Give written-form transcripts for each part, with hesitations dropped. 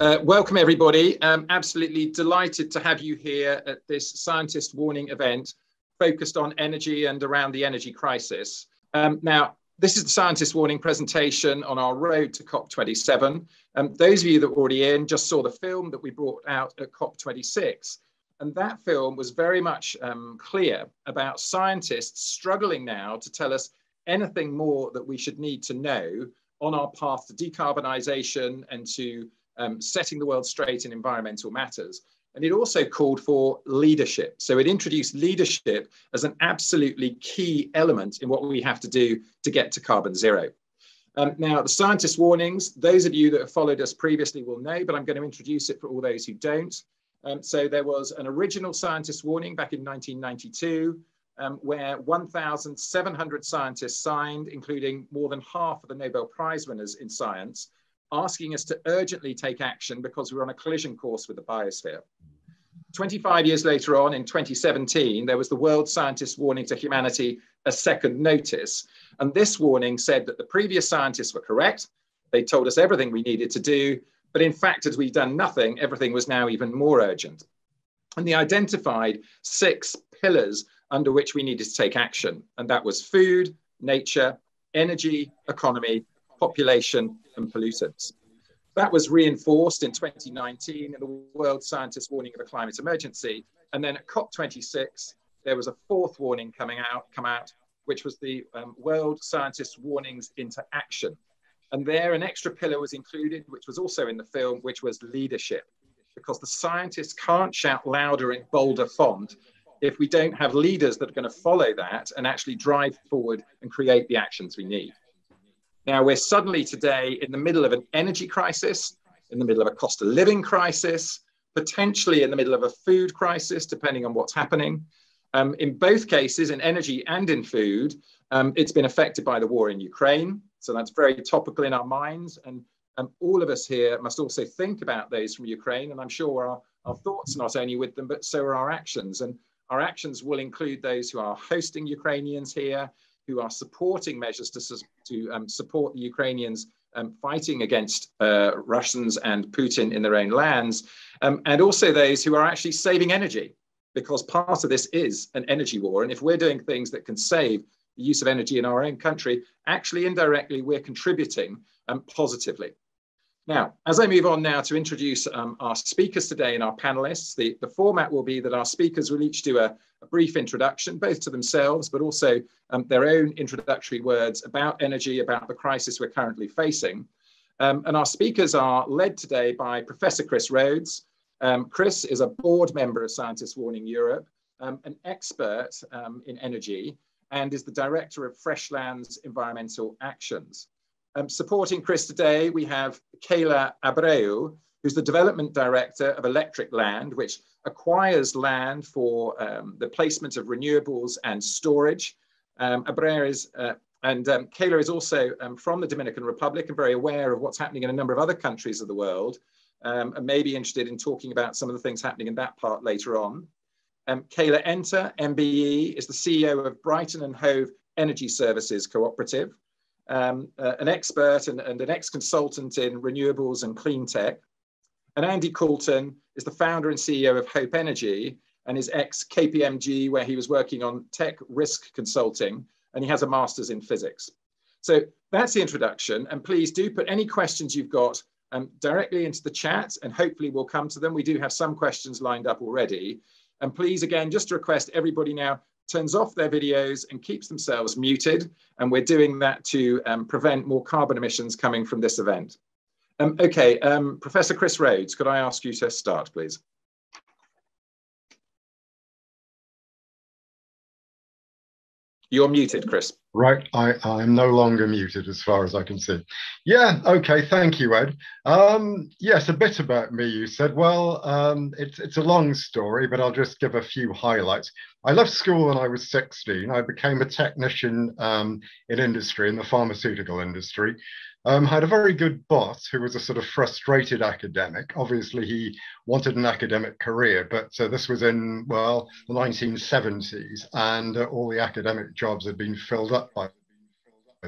Welcome, everybody. I'm absolutely delighted to have you here at this Scientist Warning event focused on energy and around the energy crisis. Now, this is the Scientist Warning presentation on our road to COP27. Those of you that were already in just saw the film that we brought out at COP26. And that film was very much clear about scientists struggling now to tell us anything more that we should need to know on our path to decarbonisation and to setting the world straight in environmental matters. And it also called for leadership. So it introduced leadership as an absolutely key element in what we have to do to get to carbon zero. Now, the Scientist Warnings, those of you that have followed us previously will know, but I'm going to introduce it for all those who don't. So there was an original Scientist Warning back in 1992, where 1,700 scientists signed, including more than half of the Nobel Prize winners in science, asking us to urgently take action because we were on a collision course with the biosphere. 25 years later on, in 2017, there was the World Scientist Warning to Humanity, a second notice. And this warning said that the previous scientists were correct. They told us everything we needed to do. But in fact, as we've done nothing, everything was now even more urgent. And they identified 6 pillars under which we needed to take action. And that was food, nature, energy, economy, population, and pollutants. That was reinforced in 2019 in the World Scientist Warning of a Climate Emergency. And then at COP26, there was a 4th warning come out, which was the World Scientist Warnings into Action. And there an extra pillar was included, which was also in the film, which was leadership, because the scientists can't shout louder in bolder font if we don't have leaders that are going to follow that and actually drive forward and create the actions we need. Now, we're suddenly today in the middle of an energy crisis, in the middle of a cost of living crisis, potentially in the middle of a food crisis, depending on what's happening. In both cases, in energy and in food, it's been affected by the war in Ukraine. So that's very topical in our minds. And all of us here must also think about those from Ukraine. And I'm sure our thoughts not only with them, but so are our actions. And our actions will include those who are hosting Ukrainians here, who are supporting measures to support the Ukrainians fighting against Russians and Putin in their own lands, and also those who are actually saving energy, because part of this is an energy war. And if we're doing things that can save the use of energy in our own country, actually indirectly we're contributing positively. Now, as I move on now to introduce our speakers today and our panelists, the format will be that our speakers will each do a brief introduction, both to themselves, but also their own introductory words about energy, about the crisis we're currently facing. And our speakers are led today by Professor Chris Rhodes. Chris is a board member of Scientists Warning Europe, an expert in energy, and is the director of Freshlands Environmental Actions. Supporting Chris today, we have Keila Abreu, who's the development director of Electric Land, which acquires land for the placement of renewables and storage. Keila is also from the Dominican Republic and very aware of what's happening in a number of other countries of the world, and may be interested in talking about some of the things happening in that part later on. Kayla Ente, MBE, is the CEO of Brighton and Hove Energy Services Cooperative. An expert and an ex-consultant in renewables and clean tech. And Andy Caulton is the founder and CEO of Hope Energy and is ex-KPMG, where he was working on tech risk consulting, and he has a master's in physics. So that's the introduction, and please do put any questions you've got directly into the chat, and hopefully we'll come to them. We do have some questions lined up already. And please, again, just request everybody now turns off their videos and keeps themselves muted. And we're doing that to prevent more carbon emissions coming from this event. Professor Chris Rhodes, could I ask you to start, please? You're muted, Chris. Right, I'm no longer muted as far as I can see. Yeah, okay, thank you, Ed. Yes, a bit about me, you said. Well, it's a long story, but I'll just give a few highlights. I left school when I was 16. I became a technician in industry, in the pharmaceutical industry. I had a very good boss who was a sort of frustrated academic. Obviously, he wanted an academic career, but this was in, well, the 1970s, and all the academic jobs had been filled up by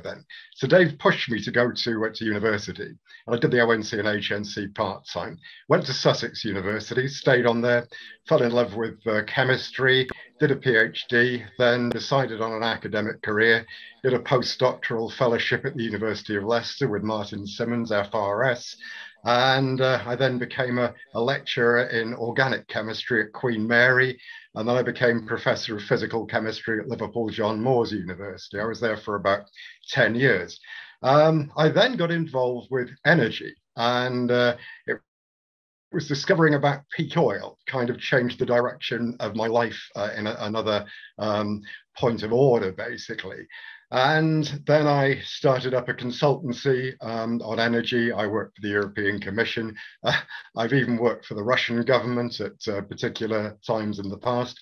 then. So Dave pushed me to go to university, and I did the ONC and HNC part-time. Went to Sussex University, stayed on there, fell in love with chemistry, did a PhD, then decided on an academic career, did a postdoctoral fellowship at the University of Leicester with Martin Simmons, FRS, and I then became a lecturer in organic chemistry at Queen Mary, and then I became Professor of Physical Chemistry at Liverpool John Moores University. I was there for about 10 years. I then got involved with energy, and it was discovering about peak oil kind of changed the direction of my life in another point of order, basically. And then I started up a consultancy on energy. I worked for the European Commission. I've even worked for the Russian government at particular times in the past.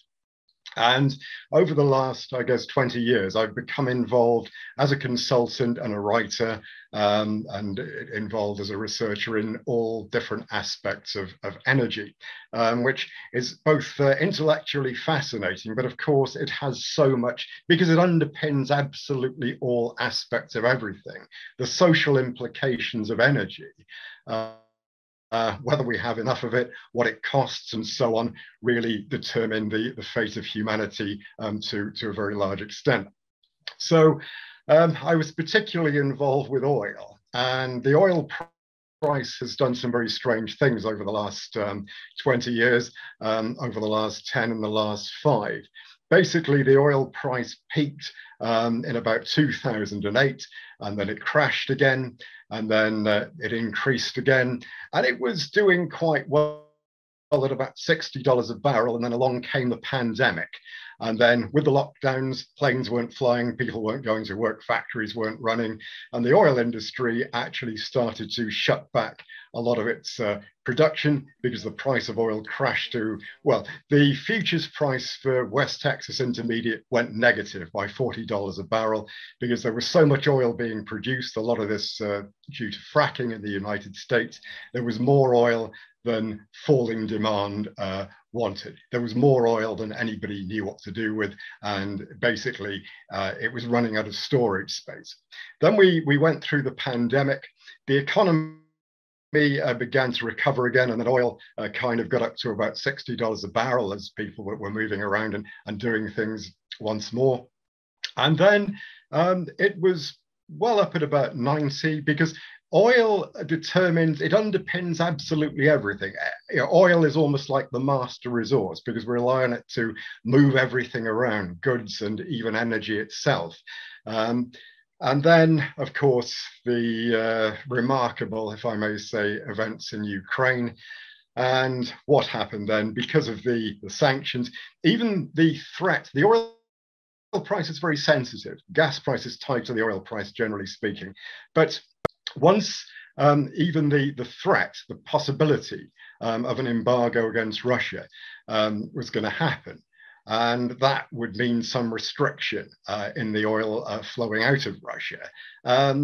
And over the last, I guess, 20 years, I've become involved as a consultant and a writer and involved as a researcher in all different aspects of energy, which is both intellectually fascinating, but of course it has so much, because it underpins absolutely all aspects of everything. The social implications of energy, whether we have enough of it, what it costs, and so on, really determine the fate of humanity to a very large extent. So I was particularly involved with oil, and the oil price has done some very strange things over the last 20 years, over the last 10 and the last 5. Basically, the oil price peaked in about 2008, and then it crashed again, and then it increased again, and it was doing quite well at about $60 a barrel, and then along came the pandemic. And then with the lockdowns, planes weren't flying, people weren't going to work, factories weren't running, and the oil industry actually started to shut back a lot of its production because the price of oil crashed to, well, the futures price for West Texas Intermediate went negative by $40 a barrel because there was so much oil being produced, a lot of this due to fracking in the United States. There was more oil than falling demand wanted. There was more oil than anybody knew what to do with, and basically it was running out of storage space. Then we went through the pandemic. The economy began to recover again, and then oil kind of got up to about $60 a barrel as people were moving around and doing things once more. And then it was well up at about 90, because oil determines, it underpins absolutely everything. Oil is almost like the master resource because we rely on it to move everything around, goods and even energy itself. And then, of course, the remarkable, if I may say, events in Ukraine. And what happened then? Because of the sanctions, even the threat, the oil price is very sensitive. Gas price is tied to the oil price, generally speaking. But once even the threat, the possibility of an embargo against Russia was going to happen, and that would mean some restriction in the oil flowing out of Russia,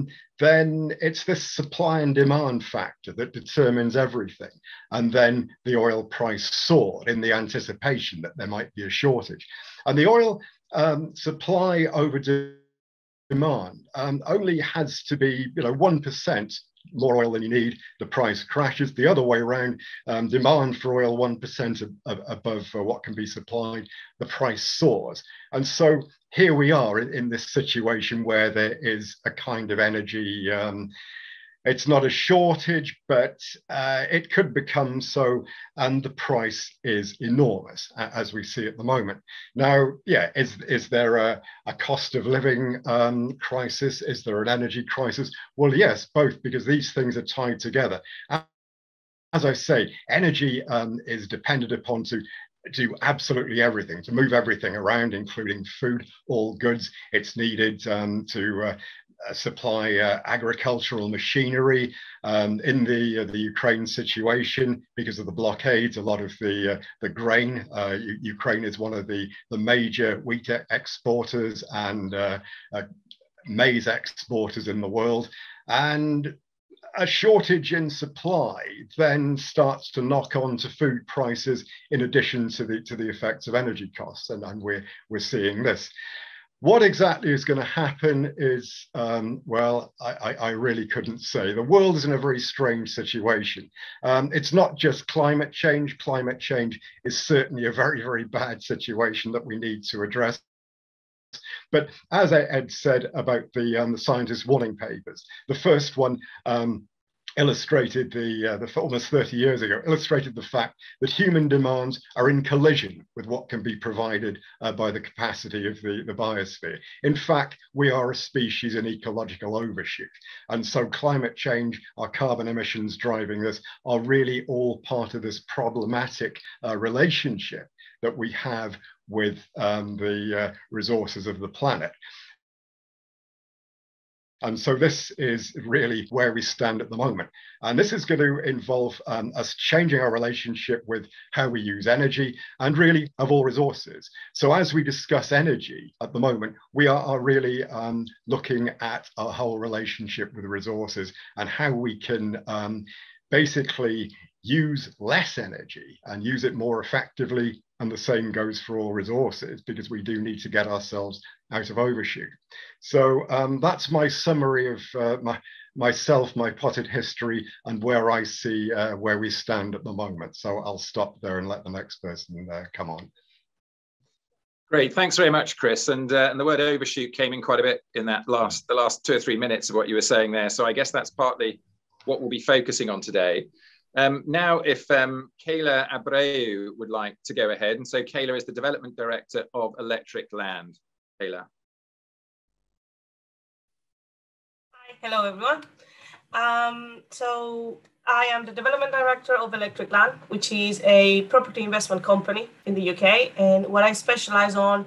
then it's this supply and demand factor that determines everything. And then the oil price soared in the anticipation that there might be a shortage. And the oil supply over demand only has to be, 1% more oil than you need, the price crashes. The other way around, demand for oil 1% above what can be supplied, the price soars. And so here we are in this situation where there is a kind of energy, it's not a shortage, but it could become so, and the price is enormous, as we see at the moment. Now, yeah, is there a cost of living crisis? Is there an energy crisis? Well, yes, both, because these things are tied together. As I say, energy is dependent upon to do absolutely everything, to move everything around, including food, all goods. It's needed to supply agricultural machinery. In the Ukraine situation, because of the blockades, a lot of the grain, Ukraine is one of the major wheat exporters and maize exporters in the world, and a shortage in supply then starts to knock on to food prices in addition to the effects of energy costs, and we're seeing this. What exactly is going to happen is, well, I really couldn't say. The world is in a very strange situation. It's not just climate change. Climate change is certainly a very, very bad situation that we need to address. But as Ed said about the scientists' warning papers, the first one illustrated the almost 30 years ago, illustrated the fact that human demands are in collision with what can be provided by the capacity of the biosphere. In fact, we are a species in ecological overshoot. And so climate change, our carbon emissions driving this, are really all part of this problematic relationship that we have with the resources of the planet. And so this is really where we stand at the moment. And this is going to involve us changing our relationship with how we use energy and really of all resources. So as we discuss energy at the moment, we are really looking at our whole relationship with resources and how we can basically use less energy and use it more effectively. And the same goes for all resources, because we do need to get ourselves out of overshoot. So that's my summary of my potted history, and where I see where we stand at the moment. So I'll stop there and let the next person come on. Great, thanks very much, Chris. And the word overshoot came in quite a bit in that the last 2 or 3 minutes of what you were saying there. So I guess that's partly what we'll be focusing on today. Now, if Keila Abreu would like to go ahead. And so Keila is the Development Director of Electric Land. Keila. Hi, hello everyone. So I am the Development Director of Electric Land, which is a property investment company in the UK. And what I specialize on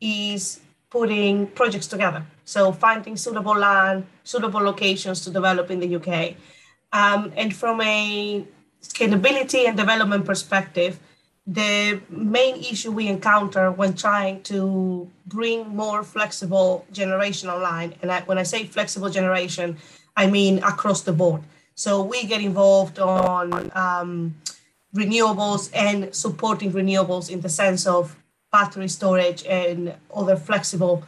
is putting projects together. So finding suitable land, suitable locations to develop in the UK. And from a scalability and development perspective, the main issue we encounter when trying to bring more flexible generation online, and when I say flexible generation, I mean across the board. So we get involved on renewables and supporting renewables in the sense of battery storage and other flexible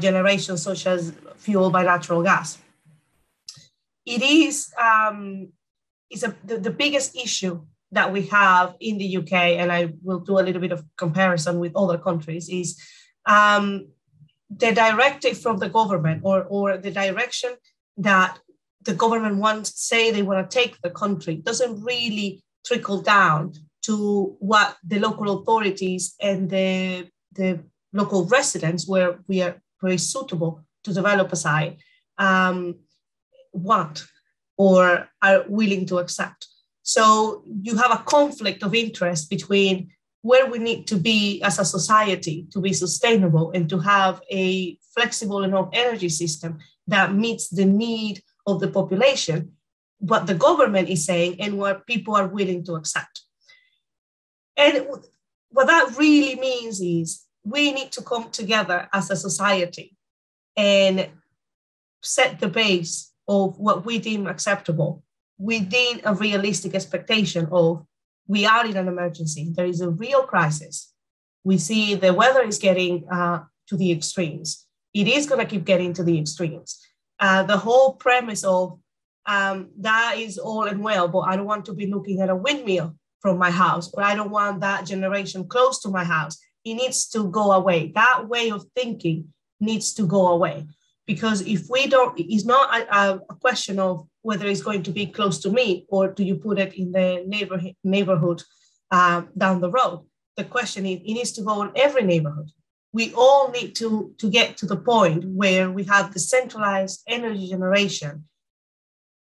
generations, such as fuel by natural gas. It is the biggest issue that we have in the UK, and I will do a little bit of comparison with other countries, is the directive from the government, or the direction that the government wants to say they want to take the country, doesn't really trickle down to what the local authorities and the local residents, where we are very suitable to develop a site, want or are willing to accept. So you have a conflict of interest between where we need to be as a society to be sustainable and to have a flexible enough energy system that meets the need of the population, what the government is saying and what people are willing to accept. And what that really means is we need to come together as a society and set the base of what we deem acceptable within a realistic expectation of we are in an emergency. There is a real crisis. We see the weather is getting to the extremes. It is going to keep getting to the extremes. The whole premise of that is all and well, but I don't want to be looking at a windmill from my house, or I don't want that generation close to my house. It needs to go away. That way of thinking needs to go away. Because if we don't, it's not a question of whether it's going to be close to me or do you put it in the neighborhood down the road. The question is, it needs to go on every neighborhood. We all need to get to the point where we have the centralized energy generation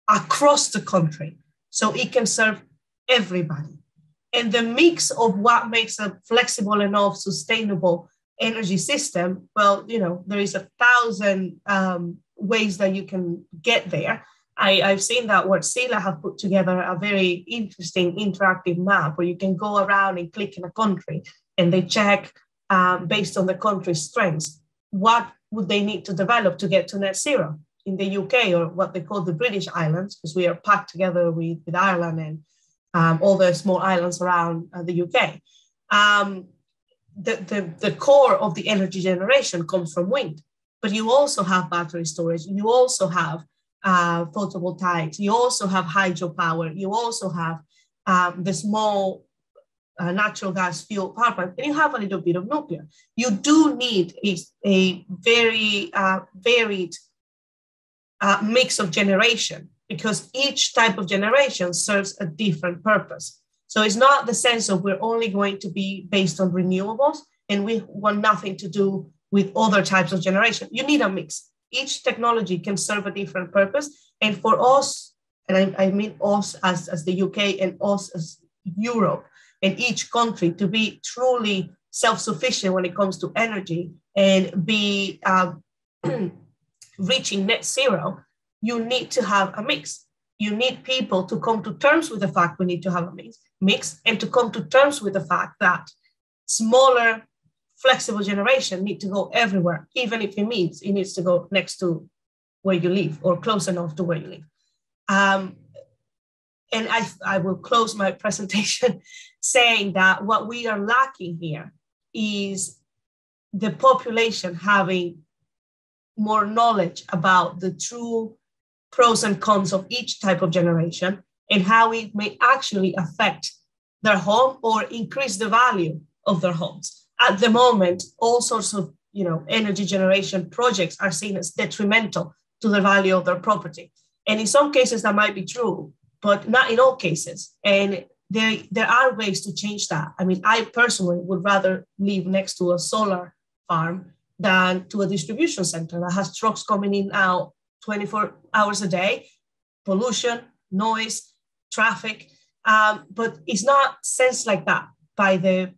across the country so it can serve everybody. And the mix of what makes a flexible enough, sustainable energy system, well, you know, there is 1,000 ways that you can get there. I've seen that what SILA have put together a very interesting interactive map where you can go around and click in a country and they check based on the country's strengths, what would they need to develop to get to net zero in the UK, or what they call the British Islands, because we are packed together with Ireland and all the small islands around the UK. the core of the energy generation comes from wind, but you also have battery storage, you also have photovoltaics, you also have hydropower, you also have the small natural gas fuel power plant, and you have a little bit of nuclear. You do need a very varied mix of generation, because each type of generation serves a different purpose. So it's not the sense of we're only going to be based on renewables and we want nothing to do with other types of generation. You need a mix. Each technology can serve a different purpose. And for us, and I mean us as the UK and us as Europe and each country to be truly self-sufficient when it comes to energy and be reaching net zero, you need to have a mix. You need people to come to terms with the fact we need to have a mix and to come to terms with the fact that smaller, flexible generation need to go everywhere, even if it means it needs to go next to where you live or close enough to where you live. And I will close my presentation saying that what we are lacking here is the population having more knowledge about the true pros and cons of each type of generation and how it may actually affect their home or increase the value of their homes. At the moment, all sorts of energy generation projects are seen as detrimental to the value of their property. And in some cases that might be true, but not in all cases. And there are ways to change that. I mean, I personally would rather live next to a solar farm than to a distribution center that has trucks coming in and out 24 hours a day, pollution, noise, traffic, but it's not sensed like that by the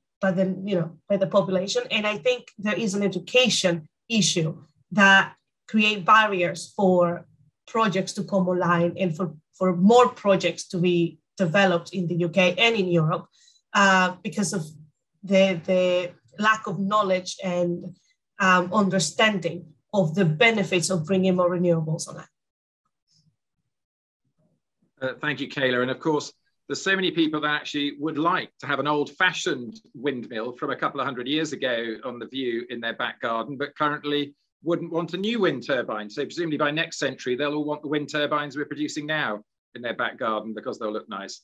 population. And I think there is an education issue that create barriers for projects to come online and for more projects to be developed in the UK and in Europe because of the lack of knowledge and understanding of the benefits of bringing more renewables on it. Thank you, Kayla. And of course, there's so many people that actually would like to have an old-fashioned windmill from a couple of hundred years ago on the view in their back garden, but currently wouldn't want a new wind turbine. So presumably by next century, they'll all want the wind turbines we're producing now in their back garden because they'll look nice.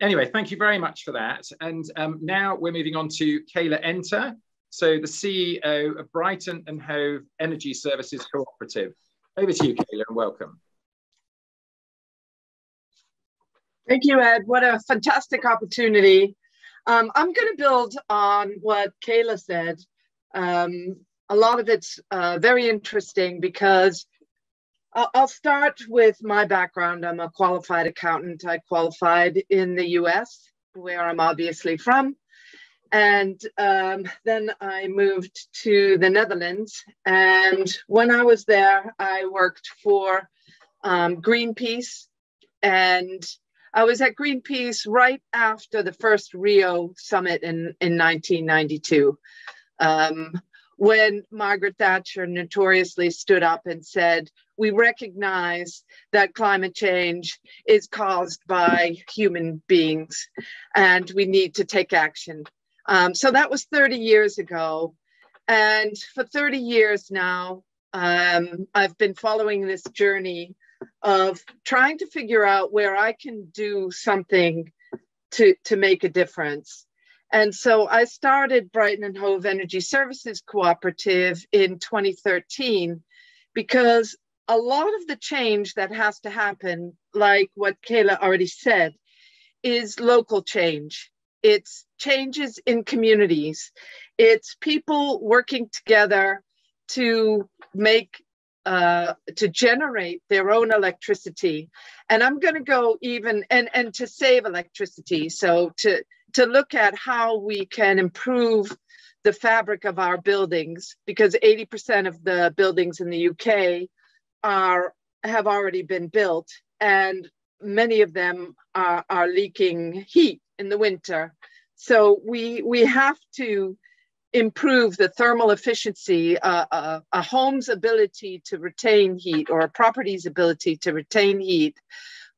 Anyway, thank you very much for that. And now we're moving on to Kayla Ente, so the CEO of Brighton and Hove Energy Services Cooperative. Over to you, Kayla, and welcome. Thank you, Ed. What a fantastic opportunity. I'm going to build on what Kayla said. A lot of it's very interesting because I'll start with my background. I'm a qualified accountant. I qualified in the US, where I'm obviously from. And then I moved to the Netherlands. And when I was there, I worked for Greenpeace. And I was at Greenpeace right after the first Rio summit in 1992, when Margaret Thatcher notoriously stood up and said, "We recognize that climate change is caused by human beings, and we need to take action." So that was 30 years ago. And for 30 years now, I've been following this journey of trying to figure out where I can do something to make a difference. And so I started Brighton and Hove Energy Services Cooperative in 2013, because a lot of the change that has to happen, like what Kayla already said, is local change. It's changes in communities. It's people working together to make, to generate their own electricity. And I'm going to go even, and to save electricity. So to look at how we can improve the fabric of our buildings, because 80% of the buildings in the UK have already been built. And many of them are leaking heat in the winter. So we have to improve the thermal efficiency, a home's ability to retain heat, or a property's ability to retain heat,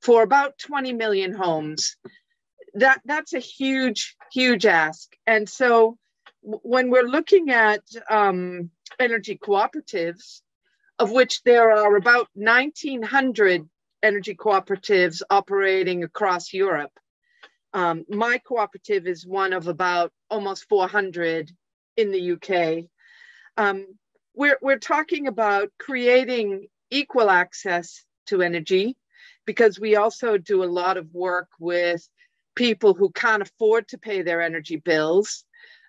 for about 20 million homes. That's a huge, huge ask. And so when we're looking at energy cooperatives, of which there are about 1,900 energy cooperatives operating across Europe. My cooperative is one of about almost 400 in the UK. We're talking about creating equal access to energy, because we also do a lot of work with people who can't afford to pay their energy bills.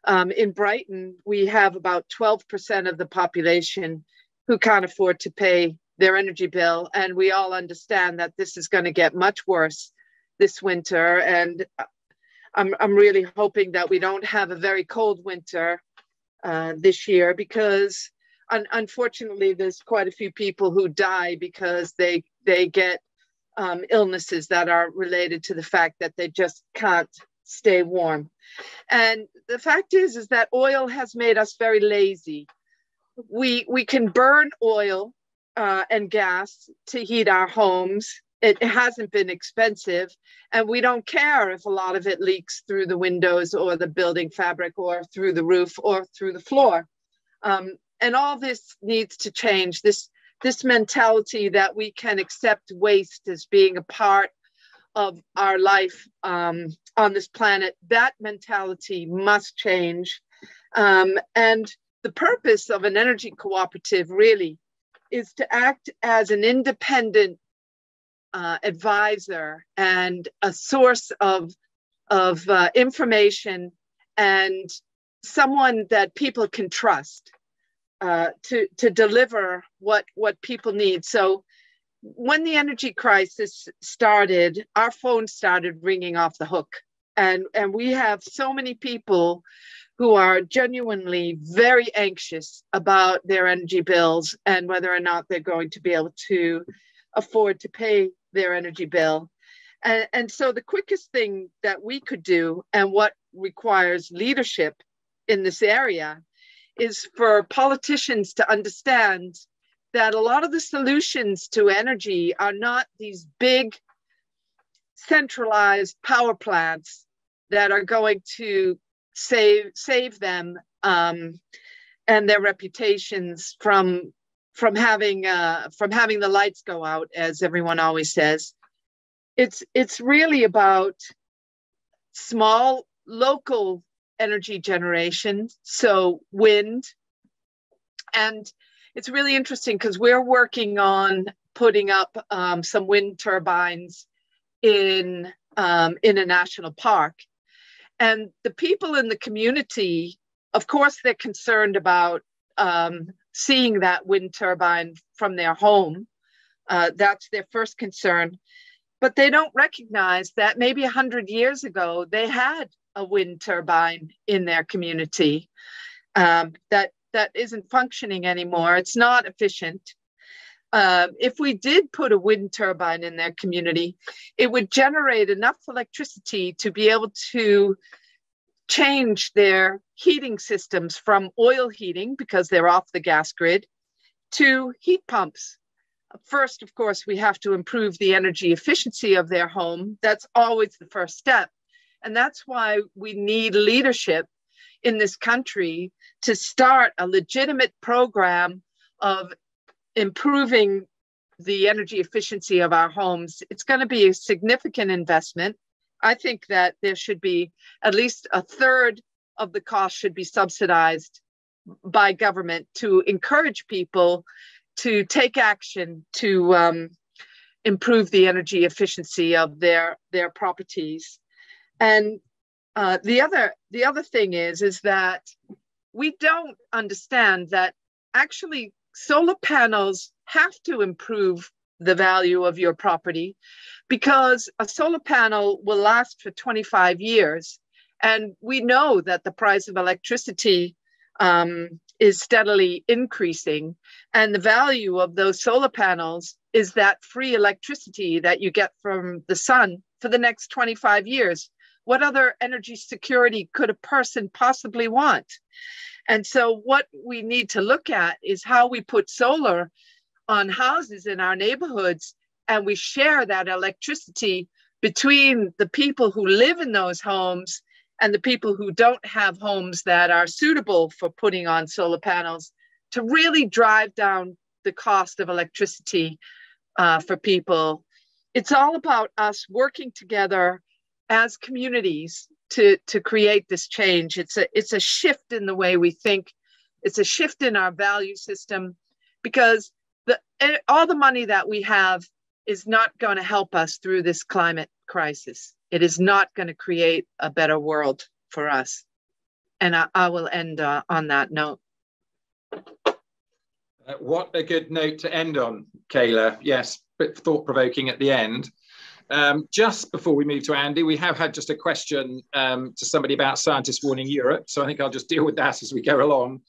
In Brighton, we have about 12% of the population who can't afford to pay their energy bill. And we all understand that this is going to get much worse this winter. And I'm really hoping that we don't have a very cold winter this year, because unfortunately, there's quite a few people who die because they get illnesses that are related to the fact that they just can't stay warm. And the fact is that oil has made us very lazy. We can burn oil and gas to heat our homes. It hasn't been expensive, and we don't care if a lot of it leaks through the windows or the building fabric or through the roof or through the floor. And all this needs to change. This mentality that we can accept waste as being a part of our life on this planet, that mentality must change. And the purpose of an energy cooperative really is to act as an independent advisor and a source of information, and someone that people can trust to deliver what people need. So when the energy crisis started, our phone started ringing off the hook. And we have so many people who are genuinely very anxious about their energy bills and whether or not they're going to be able to afford to pay their energy bill. And so the quickest thing that we could do, and what requires leadership in this area, is for politicians to understand that a lot of the solutions to energy are not these big centralized power plants that are going to save them and their reputations from having the lights go out, as everyone always says. It's really about small local energy generation, so wind. And it's really interesting because we're working on putting up some wind turbines in a national park. And the people in the community, of course, they're concerned about seeing that wind turbine from their home. That's their first concern. But they don't recognize that maybe 100 years ago, they had a wind turbine in their community that isn't functioning anymore. It's not efficient. If we did put a wind turbine in their community, it would generate enough electricity to be able to change their heating systems from oil heating, because they're off the gas grid, to heat pumps. First, of course, we have to improve the energy efficiency of their home. That's always the first step. And that's why we need leadership in this country to start a legitimate program of improving the energy efficiency of our homes. It's going to be a significant investment. I think that there should be at least a third of the cost should be subsidized by government to encourage people to take action to improve the energy efficiency of their properties. And the other thing is that we don't understand that actually solar panels have to improve the value of your property, because a solar panel will last for 25 years. And we know that the price of electricity is steadily increasing. And the value of those solar panels is that free electricity that you get from the sun for the next 25 years. What other energy security could a person possibly want? And so what we need to look at is how we put solar on houses in our neighborhoods, and we share that electricity between the people who live in those homes and the people who don't have homes that are suitable for putting on solar panels to really drive down the cost of electricity for people. It's all about us working together as communities to create this change. It's a shift in the way we think. It's a shift in our value system, because all the money that we have is not going to help us through this climate crisis. It is not going to create a better world for us. And I will end on that note. What a good note to end on, Kayla. Yes, a bit thought-provoking at the end. Just before we move to Andy, we have had just a question to somebody about Scientists Warning Europe. So I think I'll just deal with that as we go along.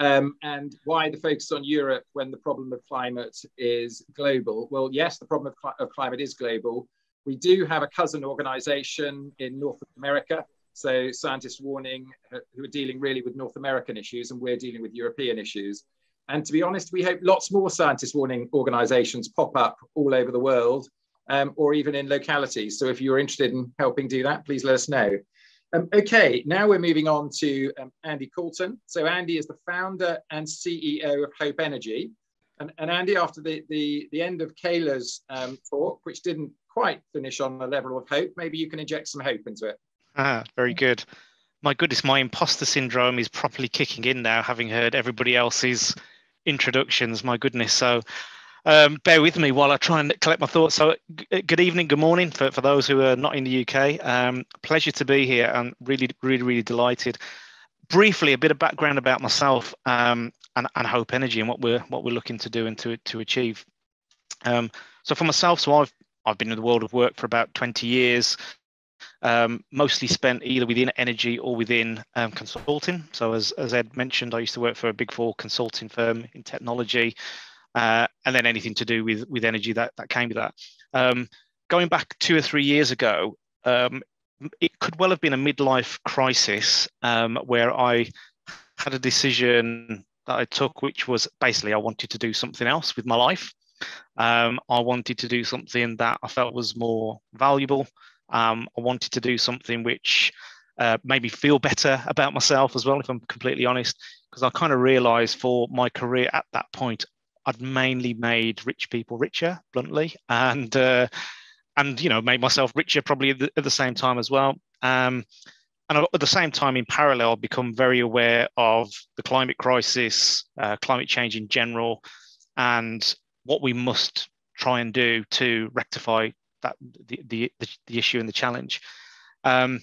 And why the focus on Europe when the problem of climate is global? Well, yes, the problem of climate is global. We do have a cousin organisation in North America. So Scientists Warning, who are dealing really with North American issues, and we're dealing with European issues. And to be honest, we hope lots more Scientists Warning organisations pop up all over the world, or even in localities. So if you're interested in helping do that, please let us know. Okay, now we're moving on to Andy Caulton. So Andy is the founder and CEO of Hope Energy. And Andy, after the end of Kayla's talk, which didn't quite finish on the level of hope, maybe you can inject some hope into it. Ah, very good. My goodness, my imposter syndrome is properly kicking in now, having heard everybody else's introductions, my goodness. So bear with me while I try and collect my thoughts. So good evening, good morning for those who are not in the UK. Pleasure to be here, and really delighted. Briefly, a bit of background about myself and Hope Energy and what we're looking to do and to achieve. So for myself, so I've been in the world of work for about 20 years, mostly spent either within energy or within consulting. So as Ed mentioned, I used to work for a Big Four consulting firm in technology, and then anything to do with energy that came with that. Going back 2 or 3 years ago, it could well have been a midlife crisis where I had a decision that I took, which was basically I wanted to do something else with my life. I wanted to do something that I felt was more valuable. I wanted to do something which made me feel better about myself as well, if I'm completely honest, because I kind of realized for my career at that point, I'd mainly made rich people richer, bluntly, and you know, made myself richer probably at the same time as well. And at the same time, in parallel, I've become very aware of the climate crisis, climate change in general, and what we must try and do to rectify that the issue and the challenge. And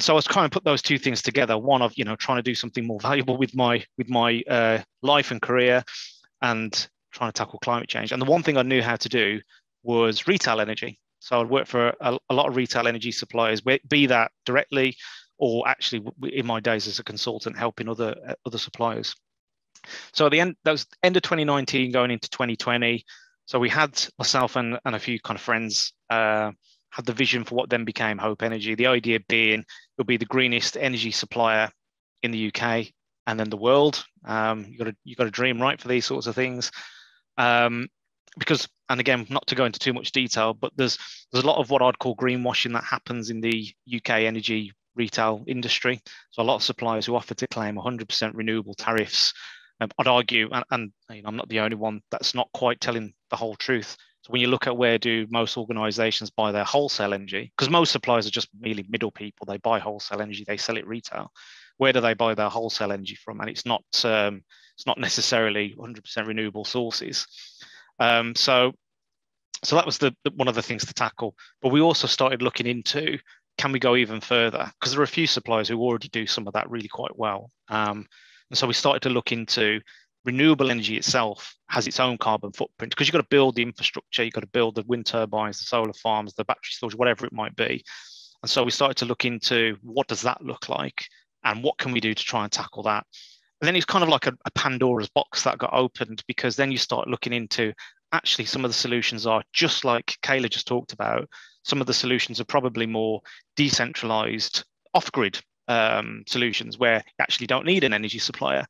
so I was trying to put those two things together. One of, you know, trying to do something more valuable with my life and career, and trying to tackle climate change. And the one thing I knew how to do was retail energy. So I'd worked for a lot of retail energy suppliers, be that directly or actually in my days as a consultant helping other suppliers. So at the end, that was end of 2019 going into 2020. So we had, myself and a few kind of friends, had the vision for what then became Hope Energy. The idea being it'll be the greenest energy supplier in the UK and then the world. You've got to dream, right, for these sorts of things. Because, and again, not to go into too much detail, but there's a lot of what I'd call greenwashing that happens in the UK energy retail industry. So a lot of suppliers who offer to claim 100% renewable tariffs, I'd argue, and you know, I'm not the only one, that's not quite telling the whole truth. So when you look at where do most organisations buy their wholesale energy, because most suppliers are just merely middle people, they buy wholesale energy, they sell it retail. Where do they buy their wholesale energy from? And it's not necessarily 100% renewable sources. So that was one of the things to tackle. But we also started looking into, can we go even further? Because there are a few suppliers who already do some of that really quite well. And so we started to look into renewable energy itself has its own carbon footprint, because you've got to build the infrastructure, you've got to build the wind turbines, the solar farms, the battery storage, whatever it might be. And so we started to look into what does that look like? And what can we do to try and tackle that? And then it's kind of like a Pandora's box that got opened, because then you start looking into actually some of the solutions are just like Kayla just talked about. Some of the solutions are probably more decentralized off-grid solutions where you actually don't need an energy supplier.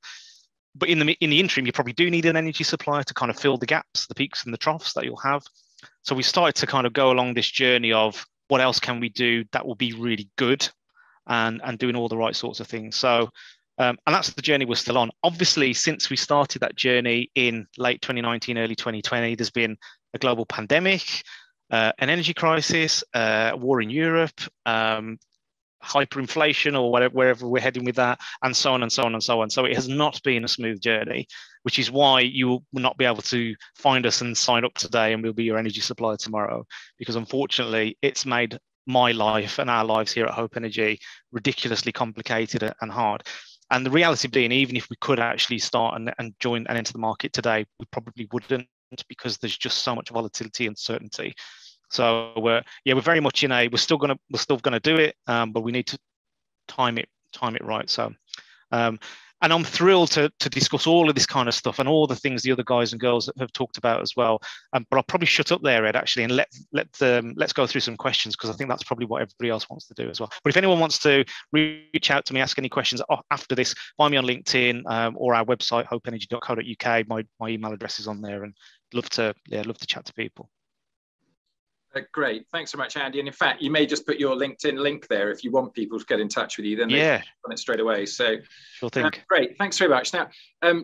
But in the interim, you probably do need an energy supplier to kind of fill the gaps, the peaks and the troughs that you'll have. So we started to kind of go along this journey of what else can we do that will be really good. and doing all the right sorts of things. So, and that's the journey we're still on. Obviously, since we started that journey in late 2019, early 2020, there's been a global pandemic, an energy crisis, war in Europe, hyperinflation or whatever, wherever we're heading with that, and so on and so on and so on. So it has not been a smooth journey, which is why you will not be able to find us and sign up today and we'll be your energy supplier tomorrow, because unfortunately it's made my life and our lives here at Hope Energy ridiculously complicated and hard. And the reality being, even if we could actually start and join and enter the market today, we probably wouldn't, because there's just so much volatility and uncertainty. So we're very much in a, we're still gonna do it, but we need to time it right. So, and I'm thrilled to discuss all of this kind of stuff and all the things the other guys and girls have talked about as well. But I'll probably shut up there, Ed, actually, and let's go through some questions, because I think that's probably what everybody else wants to do as well. But if anyone wants to reach out to me, ask any questions after this, find me on LinkedIn or our website, hopeenergy.co.uk. My email address is on there, and love to chat to people. Great, thanks so much, Andy. And in fact, you may just put your LinkedIn link there if you want people to get in touch with you. Then yeah, on it straight away. So sure thing. Great, thanks very much. Now,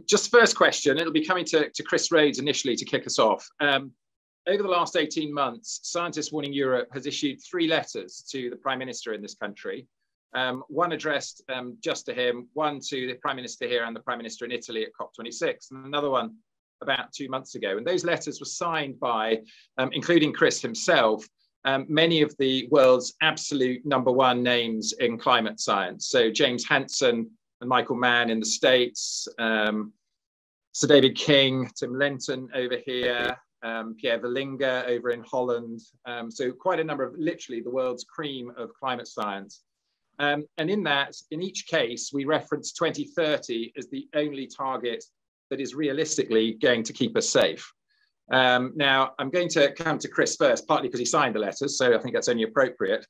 just first question. It'll be coming to Chris Rhodes initially to kick us off. Over the last 18 months, Scientists Warning Europe has issued 3 letters to the Prime Minister in this country. One addressed just to him, one to the Prime Minister here and the Prime Minister in Italy at COP26, and another one about 2 months ago. And those letters were signed by, including Chris himself, many of the world's absolute #1 names in climate science. So James Hansen and Michael Mann in the States, Sir David King, Tim Lenton over here, Pierre Vellinga over in Holland. So quite a number of literally the world's cream of climate science. And in that, in each case, we referenced 2030 as the only target that is realistically going to keep us safe. Now, I'm going to come to Chris first, partly because he signed the letters, so I think that's only appropriate.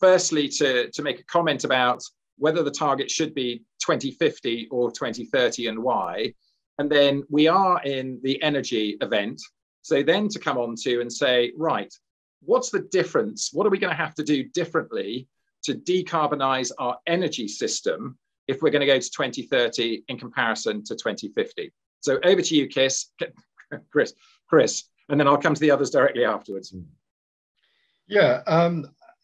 Firstly, to make a comment about whether the target should be 2050 or 2030 and why. And then we are in the energy event. So then to come on to and say, right, what's the difference? What are we going to have to do differently to decarbonize our energy system if we're going to go to 2030 in comparison to 2050. So over to you, Chris, and then I'll come to the others directly afterwards. Yeah,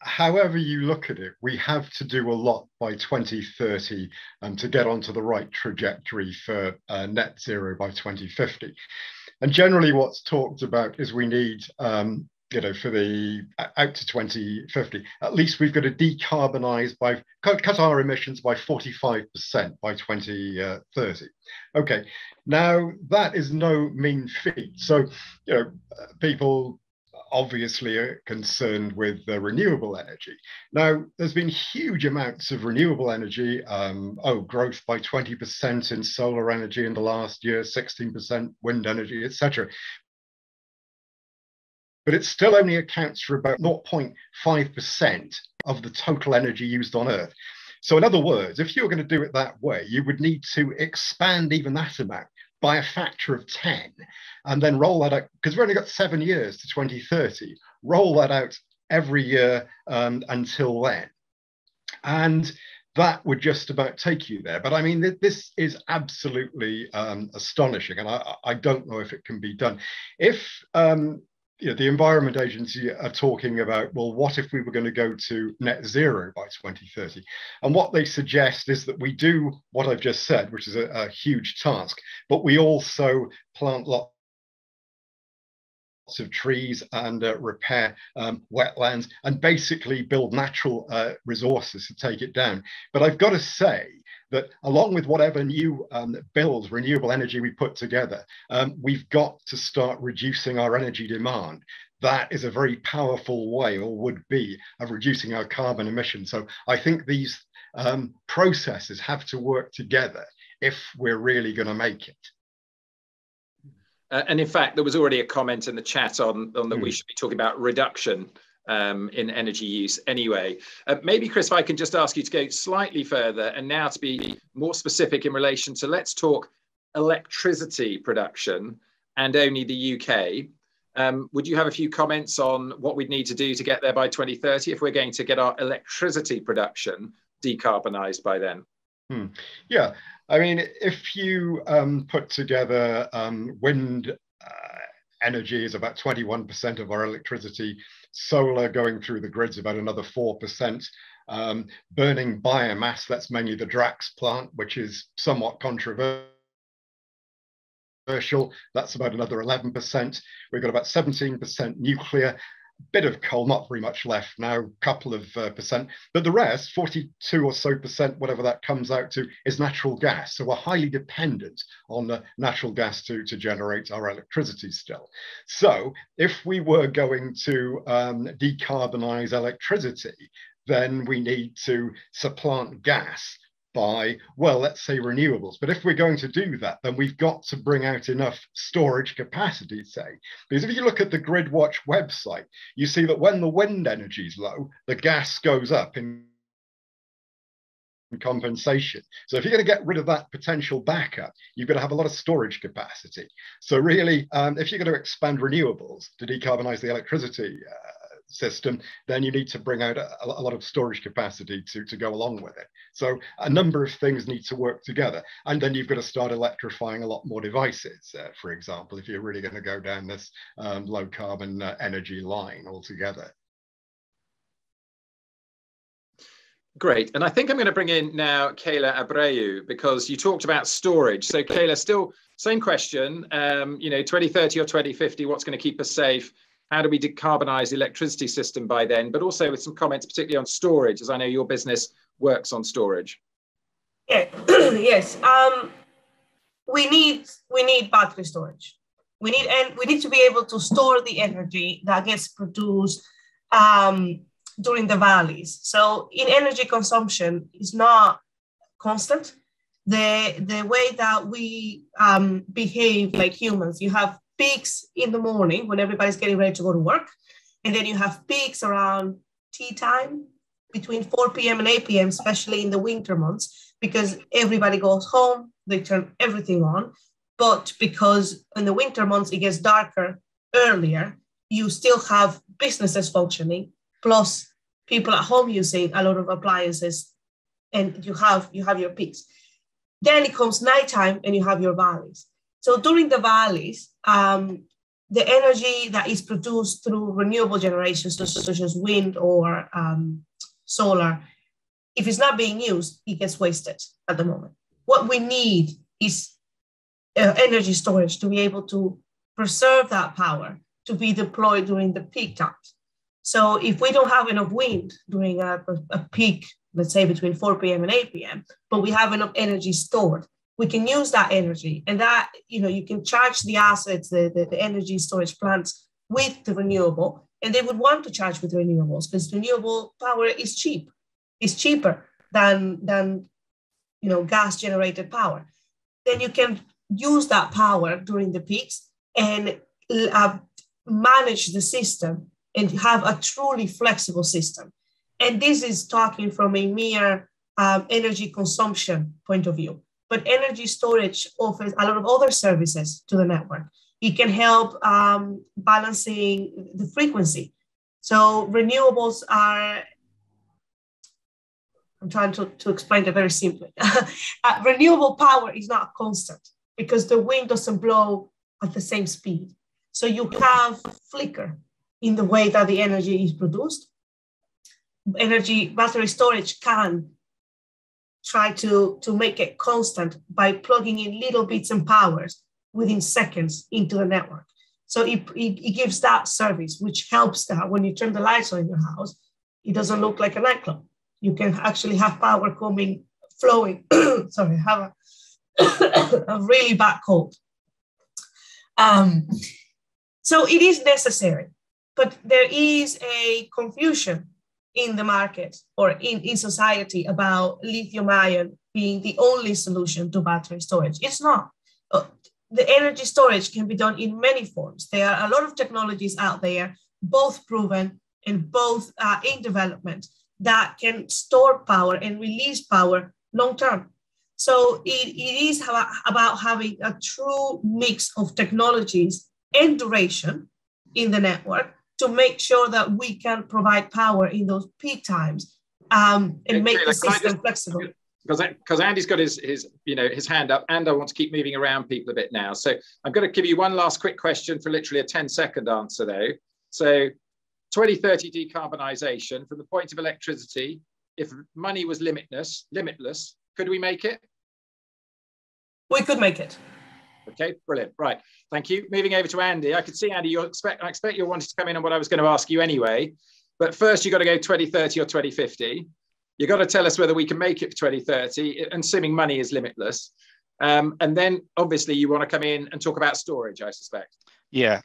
however you look at it, we have to do a lot by 2030 to get onto the right trajectory for net zero by 2050. And generally what's talked about is we need, you know, for the out to 2050, at least we've got to decarbonize by cut our emissions by 45% by 2030. Okay, now that is no mean feat. So, you know, people obviously are concerned with renewable energy. Now, there's been huge amounts of renewable energy, growth by 20% in solar energy in the last year, 16% wind energy, etc. But it still only accounts for about 0.5% of the total energy used on Earth. So in other words, if you were going to do it that way, you would need to expand even that amount by a factor of 10, and then roll that out, because we've only got 7 years to 2030, roll that out every year until then. And that would just about take you there. But I mean, this is absolutely astonishing, and I don't know if it can be done. If you know, the Environment Agency are talking about, well, what if we were going to go to net zero by 2030? And what they suggest is that we do what I've just said, which is a huge task, but we also plant lots of trees and repair wetlands and basically build natural resources to take it down. But I've got to say that along with whatever new renewable energy we put together, we've got to start reducing our energy demand. That is a very powerful way, or would be, of reducing our carbon emissions. So I think these processes have to work together if we're really going to make it. And in fact, there was already a comment in the chat on that we should be talking about reduction in energy use anyway. Maybe, Chris, if I can just ask you to go slightly further and now to be more specific in relation to, let's talk electricity production and only the UK. Would you have a few comments on what we'd need to do to get there by 2030 if we're going to get our electricity production decarbonized by then. Hmm. Yeah, I mean, if you put together wind energy is about 21% of our electricity, solar going through the grid's about another 4%, burning biomass, that's mainly the Drax plant, which is somewhat controversial, that's about another 11%. We've got about 17% nuclear, a bit of coal, not very much left now, a couple of percent, but the rest, 42 or so percent, whatever that comes out to, is natural gas. So we're highly dependent on the natural gas to generate our electricity still. So if we were going to decarbonize electricity, then we need to supplant gas by, well, let's say renewables. But if we're going to do that, then we've got to bring out enough storage capacity, say. Because if you look at the GridWatch website, you see that when the wind energy is low, the gas goes up in compensation. So if you're going to get rid of that potential backup, you've got to have a lot of storage capacity. So really, if you're going to expand renewables to decarbonize the electricity system, then you need to bring out a lot of storage capacity to go along with it. So a number of things need to work together. And then you've got to start electrifying a lot more devices, for example, if you're really going to go down this low carbon energy line altogether. Great. And I think I'm going to bring in now Keila Abreu, because you talked about storage. So Keila, still same question, you know, 2030 or 2050, what's going to keep us safe? How do we decarbonize the electricity system by then? But also with some comments, particularly on storage, as I know your business works on storage. Yeah. Yes. We need battery storage. We need to be able to store the energy that gets produced during the valleys. So in energy consumption, it's not constant. The way that we behave like humans, you have peaks in the morning when everybody's getting ready to go to work. And then you have peaks around tea time between 4 p.m. and 8 p.m., especially in the winter months, because everybody goes home, they turn everything on. But because in the winter months, it gets darker earlier, you still have businesses functioning, plus people at home using a lot of appliances, and you have your peaks. Then it comes nighttime and you have your valleys. So during the valleys, the energy that is produced through renewable generation, such as wind or solar, if it's not being used, it gets wasted at the moment. What we need is energy storage to be able to preserve that power to be deployed during the peak times. So if we don't have enough wind during a peak, let's say between 4 p.m. and 8 p.m., but we have enough energy stored, we can use that energy, and that, you know, you can charge the assets, the energy storage plants with the renewable, and they would want to charge with renewables because renewable power is cheap. It's cheaper than you know, gas generated power. Then you can use that power during the peaks and manage the system and have a truly flexible system. And this is talking from a mere energy consumption point of view. But energy storage offers a lot of other services to the network. It can help balancing the frequency. So renewables are, I'm trying to explain it very simply. Renewable power is not constant because the wind doesn't blow at the same speed. So you have flicker in the way that the energy is produced. Energy battery storage can try to make it constant by plugging in little bits and powers within seconds into the network. So it gives that service, which helps that when you turn the lights on in your house, it doesn't look like a nightclub. You can actually have power coming, flowing. Sorry, have a really bad cold. So it is necessary, but there is a confusion in the market or in society about lithium ion being the only solution to battery storage. It's not. The energy storage can be done in many forms. There are a lot of technologies out there, both proven and both in development, that can store power and release power long-term. So it is about having a true mix of technologies and duration in the network to make sure that we can provide power in those peak times and make the system flexible. Because Andy's got his hand up, and I want to keep moving around people a bit now. So I'm going to give you one last quick question for literally a 10-second answer, though. So 2030 decarbonisation, from the point of electricity, if money was limitless, could we make it? We could make it. Okay, brilliant. Right, thank you. Moving over to Andy. I could see, Andy, I expect you're wanting to come in on what I was going to ask you anyway. But first, you've got to go 2030 or 2050. You've got to tell us whether we can make it for 2030, and assuming money is limitless. And then, obviously, you want to come in and talk about storage, I suspect. Yeah.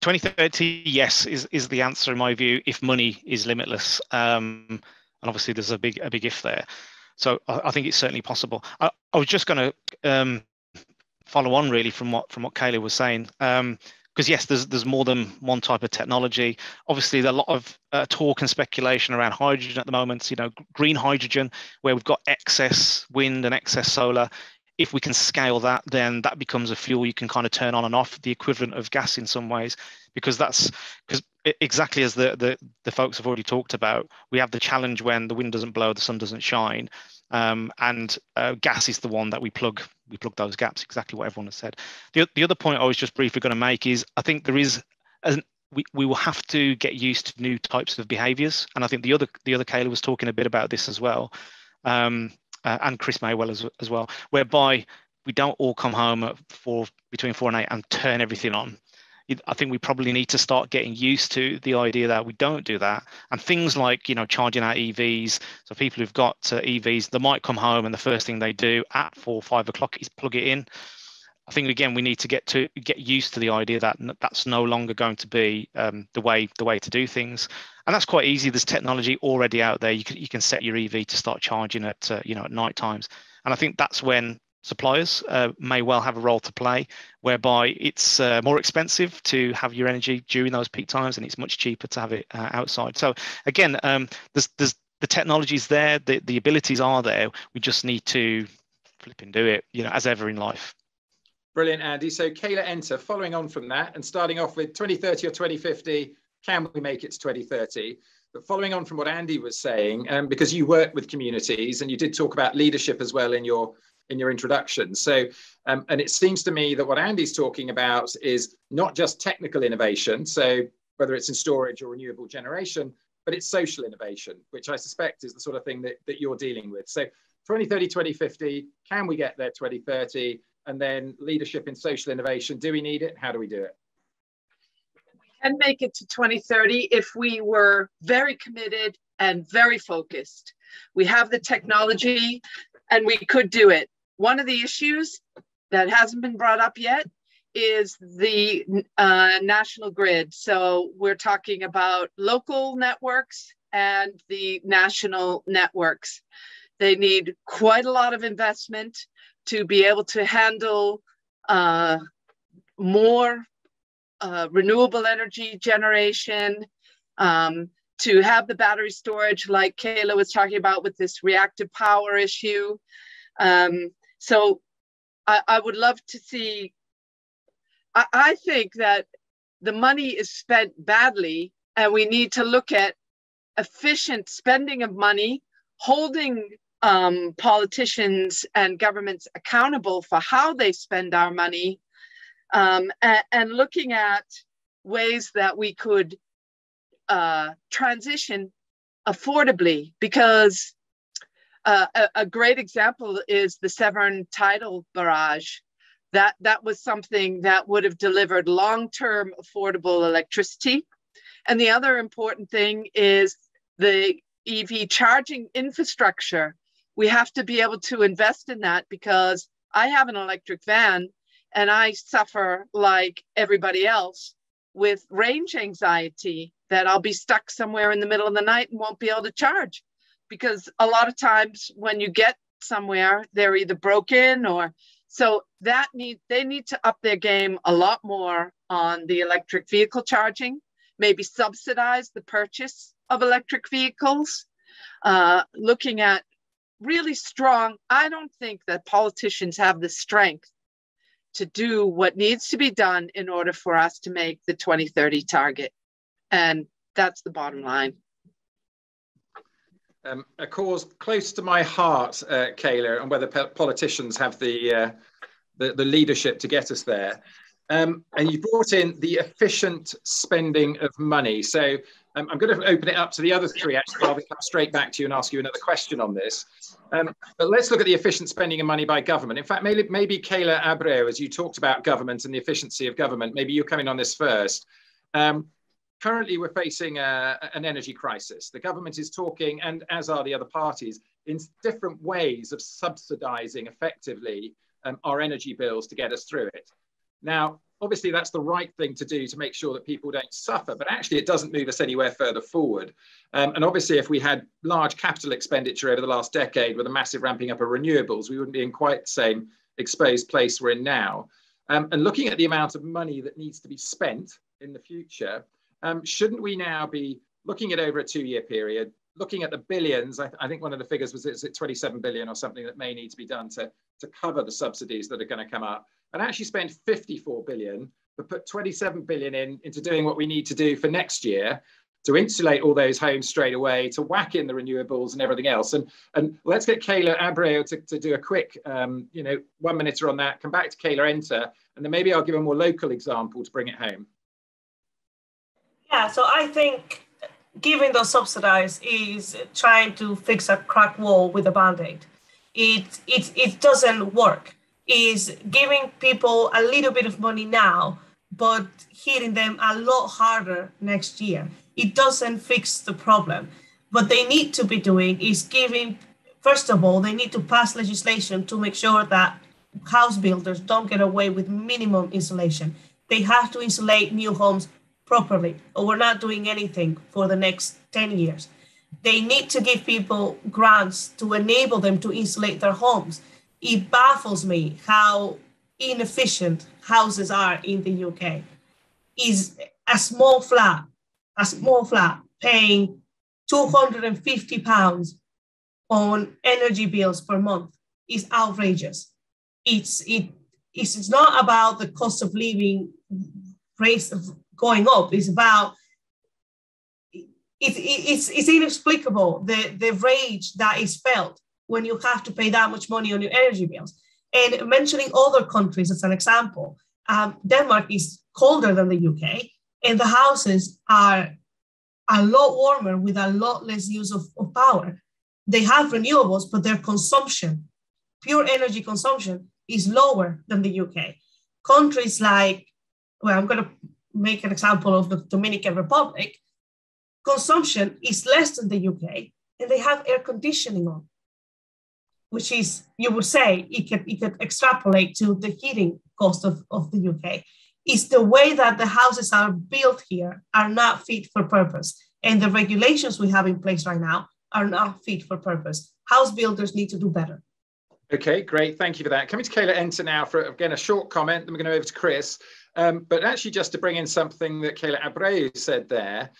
2030, yes, is the answer, in my view, if money is limitless. And obviously, there's a big if there. So I think it's certainly possible. I was just going to follow on, really, from what Kayla was saying. Because yes, there's more than one type of technology. Obviously, there's a lot of talk and speculation around hydrogen at the moment. You know, green hydrogen, where we've got excess wind and excess solar. If we can scale that, then that becomes a fuel you can kind of turn on and off, the equivalent of gas in some ways, because exactly as the folks have already talked about, we have the challenge when the wind doesn't blow, the sun doesn't shine, and gas is the one that we plug those gaps, exactly what everyone has said. The other point I was just briefly going to make is, I think there is, we will have to get used to new types of behaviours, and I think the other Kayla was talking a bit about this as well, and Chris Maywell as well, whereby we don't all come home at between 4 and 8 and turn everything on. I think we probably need to start getting used to the idea that we don't do that, and things like, you know, charging our EVs. So people who've got EVs, they might come home and the first thing they do at 4 or 5 o'clock is plug it in. I think again we need to get used to the idea that that's no longer going to be the way to do things, and that's quite easy. There's technology already out there. You can set your EV to start charging at at night times, and I think that's when suppliers may well have a role to play, whereby it's more expensive to have your energy during those peak times, and it's much cheaper to have it outside. So again, there's the technology's there, the abilities are there. We just need to flip and do it, you know, as ever in life. Brilliant, Andy. So Kayla Ente, following on from that and starting off with 2030 or 2050, can we make it to 2030? But following on from what Andy was saying, because you work with communities and you did talk about leadership as well in your introduction. So, and it seems to me that what Andy's talking about is not just technical innovation, so whether it's in storage or renewable generation, but it's social innovation, which I suspect is the sort of thing that you're dealing with. So 2030, 2050, can we get there 2030? And then leadership in social innovation, do we need it? How do we do it? We can make it to 2030 if we were very committed and very focused. We have the technology and we could do it. One of the issues that hasn't been brought up yet is the national grid. So we're talking about local networks and the national networks. They need quite a lot of investment to be able to handle more renewable energy generation, to have the battery storage like Kayla was talking about with this reactive power issue. So I would love to see, I think that the money is spent badly, and we need to look at efficient spending of money, holding politicians and governments accountable for how they spend our money, and looking at ways that we could transition affordably, because a great example is the Severn tidal barrage. That was something that would have delivered long-term affordable electricity. And the other important thing is the EV charging infrastructure. We have to be able to invest in that, because I have an electric van and I suffer like everybody else with range anxiety, that I'll be stuck somewhere in the middle of the night and won't be able to charge. Because a lot of times when you get somewhere, they're either broken or, so that they need to up their game a lot more on the electric vehicle charging, maybe subsidize the purchase of electric vehicles, looking at really strong, I don't think that politicians have the strength to do what needs to be done in order for us to make the 2030 target. And that's the bottom line. A cause close to my heart, Kayla, and whether politicians have the leadership to get us there. And you brought in the efficient spending of money. So I'm going to open it up to the other three, actually. I'll come straight back to you and ask you another question on this. But let's look at the efficient spending of money by government. In fact, maybe Keila Abreu, as you talked about government and the efficiency of government, maybe you come in on this first. Currently, we're facing an energy crisis. The government is talking, and as are the other parties, in different ways of subsidizing effectively our energy bills to get us through it. Now, obviously, that's the right thing to do to make sure that people don't suffer, but actually it doesn't move us anywhere further forward. And obviously, if we had large capital expenditure over the last decade with a massive ramping up of renewables, we wouldn't be in quite the same exposed place we're in now. And looking at the amount of money that needs to be spent in the future, shouldn't we now be looking at over a two-year period, looking at the billions? I think one of the figures was it's 27 billion or something that may need to be done to cover the subsidies that are going to come up, and actually spend 54 billion, but put 27 billion into doing what we need to do for next year to insulate all those homes straight away, to whack in the renewables and everything else. And let's get Keila Abreu to do a quick, 1-minuter on that, come back to Kayla Ente, and then maybe I'll give a more local example to bring it home. Yeah, so I think giving those subsidies is trying to fix a cracked wall with a Band-Aid. It doesn't work. Is giving people a little bit of money now, but hitting them a lot harder next year. It doesn't fix the problem. What they need to be doing is giving, first of all, they need to pass legislation to make sure that house builders don't get away with minimum insulation. They have to insulate new homes properly, or we're not doing anything for the next 10 years. They need to give people grants to enable them to insulate their homes. It baffles me how inefficient houses are in the UK. Is a small flat paying £250 on energy bills per month is outrageous. It's not about the cost of living rates going up. It's about, it's inexplicable, the rage that is felt when you have to pay that much money on your energy bills. And mentioning other countries as an example, Denmark is colder than the UK, and the houses are a lot warmer with a lot less use of power. They have renewables, but their consumption, pure energy consumption, is lower than the UK. Countries like, well, I'm going to make an example of the Dominican Republic, consumption is less than the UK, and they have air conditioning on, which is, you would say, it could extrapolate to the heating cost of the UK. It's the way that the houses are built here are not fit for purpose. And the regulations we have in place right now are not fit for purpose. House builders need to do better. Okay, great, thank you for that. Coming to Kayla Ente now for, again, a short comment, then we're going to over to Chris. But actually just to bring in something that Keila Abreu said there,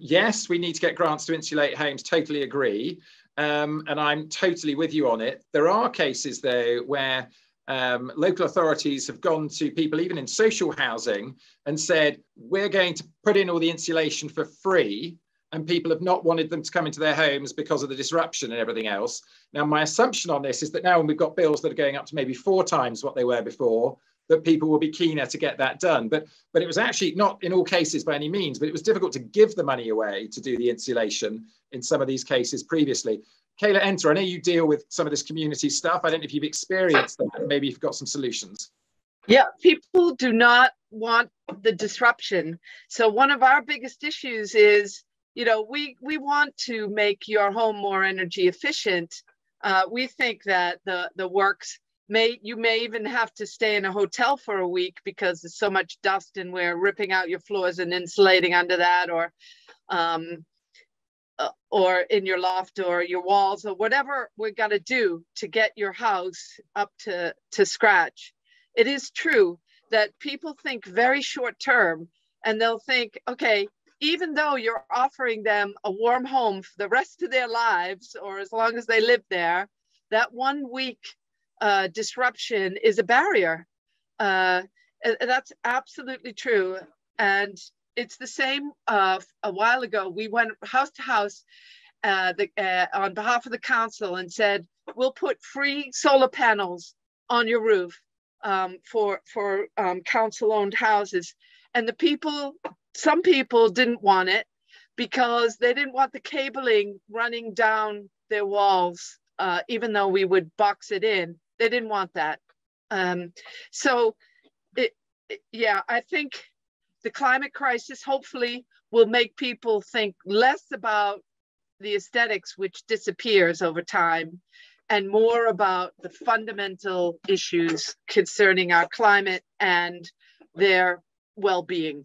yes, we need to get grants to insulate homes, totally agree. And I'm totally with you on it. There are cases, though, where local authorities have gone to people, even in social housing, and said, we're going to put in all the insulation for free, and people have not wanted them to come into their homes because of the disruption and everything else. Now, my assumption on this is that now when we've got bills that are going up to maybe 4 times what they were before, that people will be keener to get that done. But it was actually not in all cases by any means, but it was difficult to give the money away to do the insulation in some of these cases previously. Kayla Ente, I know you deal with some of this community stuff. I don't know if you've experienced that. Maybe you've got some solutions. Yeah, people do not want the disruption. So one of our biggest issues is, you know, we want to make your home more energy efficient. We think that the works you may even have to stay in a hotel for a week because there's so much dust and we're ripping out your floors and insulating under that, or in your loft or your walls or whatever we're going to do to get your house up to scratch. It is true that people think very short term, and they'll think, okay, even though you're offering them a warm home for the rest of their lives or as long as they live there, that 1 week disruption is a barrier. That's absolutely true. And it's the same a while ago. We went house to house on behalf of the council and said, we'll put free solar panels on your roof for council-owned houses. And the people, some people didn't want it because they didn't want the cabling running down their walls, even though we would box it in. They didn't want that. So, yeah, I think the climate crisis hopefully will make people think less about the aesthetics, which disappears over time, and more about the fundamental issues concerning our climate and their well-being.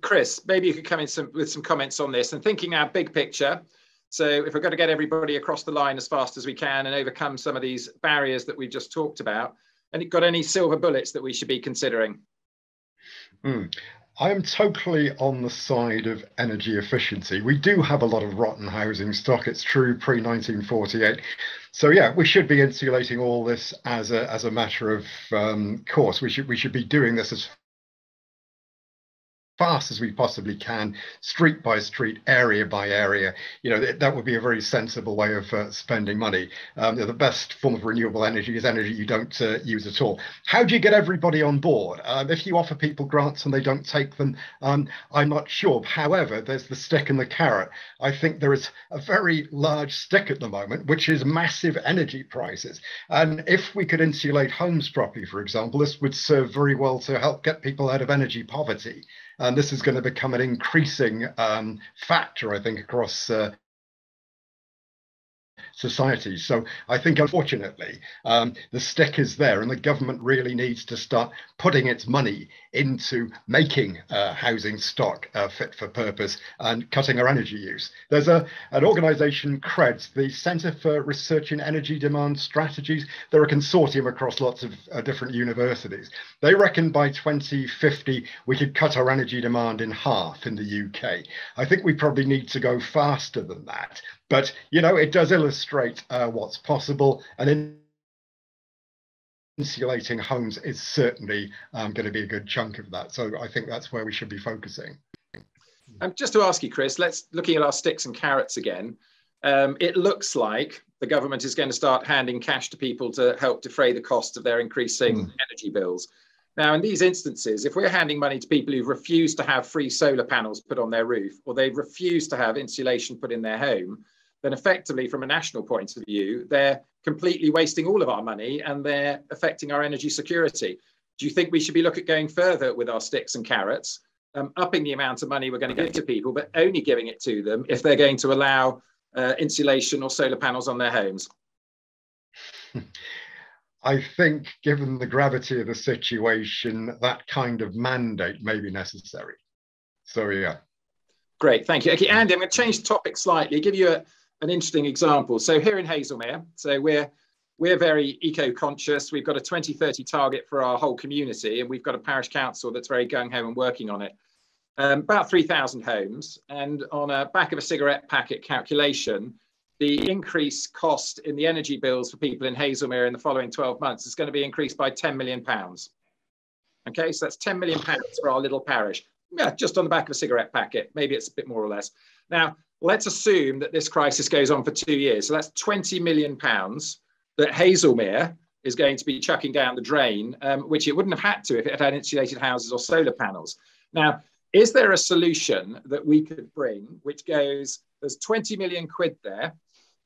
Chris, maybe you could come in with some comments on this and thinking our big picture. So if we're going to get everybody across the line as fast as we can and overcome some of these barriers that we've just talked about, and you've got any silver bullets that we should be considering? I am totally on the side of energy efficiency. We do have a lot of rotten housing stock. It's true pre-1948. So yeah, we should be insulating all this as a matter of course. We should be doing this as fast as we possibly can, street by street, area by area. You know, that would be a very sensible way of spending money. The best form of renewable energy is energy you don't use at all. How do you get everybody on board? If you offer people grants and they don't take them, I'm not sure. However, there's the stick and the carrot. I think there is a very large stick at the moment, which is massive energy prices. And if we could insulate homes properly, for example, this would serve very well to help get people out of energy poverty. And this is going to become an increasing factor, I think, across society. So I think, unfortunately, the stick is there, and the government really needs to start putting its money into making housing stock fit for purpose and cutting our energy use. There's an organisation, CREDS, the Centre for Research in Energy Demand Strategies. They're a consortium across lots of different universities. They reckon by 2050 we could cut our energy demand in half in the UK. I think we probably need to go faster than that. But, you know, it does illustrate what's possible, and insulating homes is certainly going to be a good chunk of that. So I think that's where we should be focusing. Just to ask you, Chris, looking at our sticks and carrots again, it looks like the government is going to start handing cash to people to help defray the cost of their increasing energy bills. Now, in these instances, if we're handing money to people who've refused to have free solar panels put on their roof, or they've refused to have insulation put in their home, then effectively, from a national point of view, they're completely wasting all of our money and they're affecting our energy security. Do you think we should be looking at going further with our sticks and carrots, upping the amount of money we're going to give to people, but only giving it to them if they're going to allow insulation or solar panels on their homes? I think, given the gravity of the situation, that kind of mandate may be necessary. So, yeah. Great, thank you. Okay, Andy, I'm going to change the topic slightly, give you an interesting example. So here in Hazlemere, so we're very eco-conscious. We've got a 2030 target for our whole community, and we've got a parish council that's very gung-ho and working on it. About 3,000 homes, and on a back of a cigarette packet calculation, the increased cost in the energy bills for people in Hazlemere in the following 12 months is going to be increased by £10 million. Okay, so that's £10 million for our little parish. Yeah, just on the back of a cigarette packet. Maybe it's a bit more or less. Now, let's assume that this crisis goes on for 2 years. So that's £20 million that Hazlemere is going to be chucking down the drain, which it wouldn't have had to if it had insulated houses or solar panels. Now, is there a solution that we could bring which goes, there's 20 million quid there.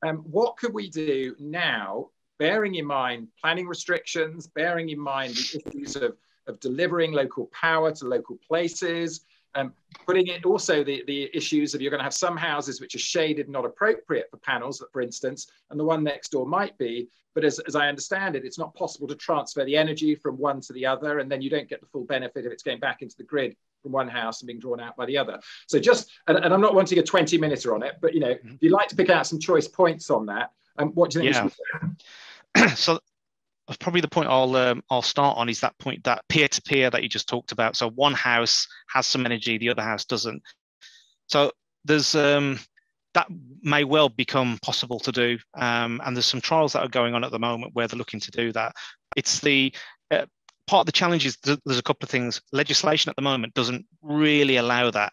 What could we do now, bearing in mind planning restrictions, bearing in mind the issues of delivering local power to local places, putting in also the issues of you're going to have some houses which are shaded, not appropriate for panels, for instance, and the one next door might be, but as I understand it, it's not possible to transfer the energy from one to the other, and then you don't get the full benefit if it's going back into the grid from one house and being drawn out by the other. So just, and I'm not wanting a 20-minute on it, but you know, if you'd like to pick out some choice points on that, what do you think? Yeah. So probably the point I'll start on is that point, that peer-to-peer that you just talked about. So one house has some energy, the other house doesn't. So there's that may well become possible to do, and there's some trials that are going on at the moment where they're looking to do that. It's the part of the challenge is there's a couple of things. Legislation at the moment doesn't really allow that.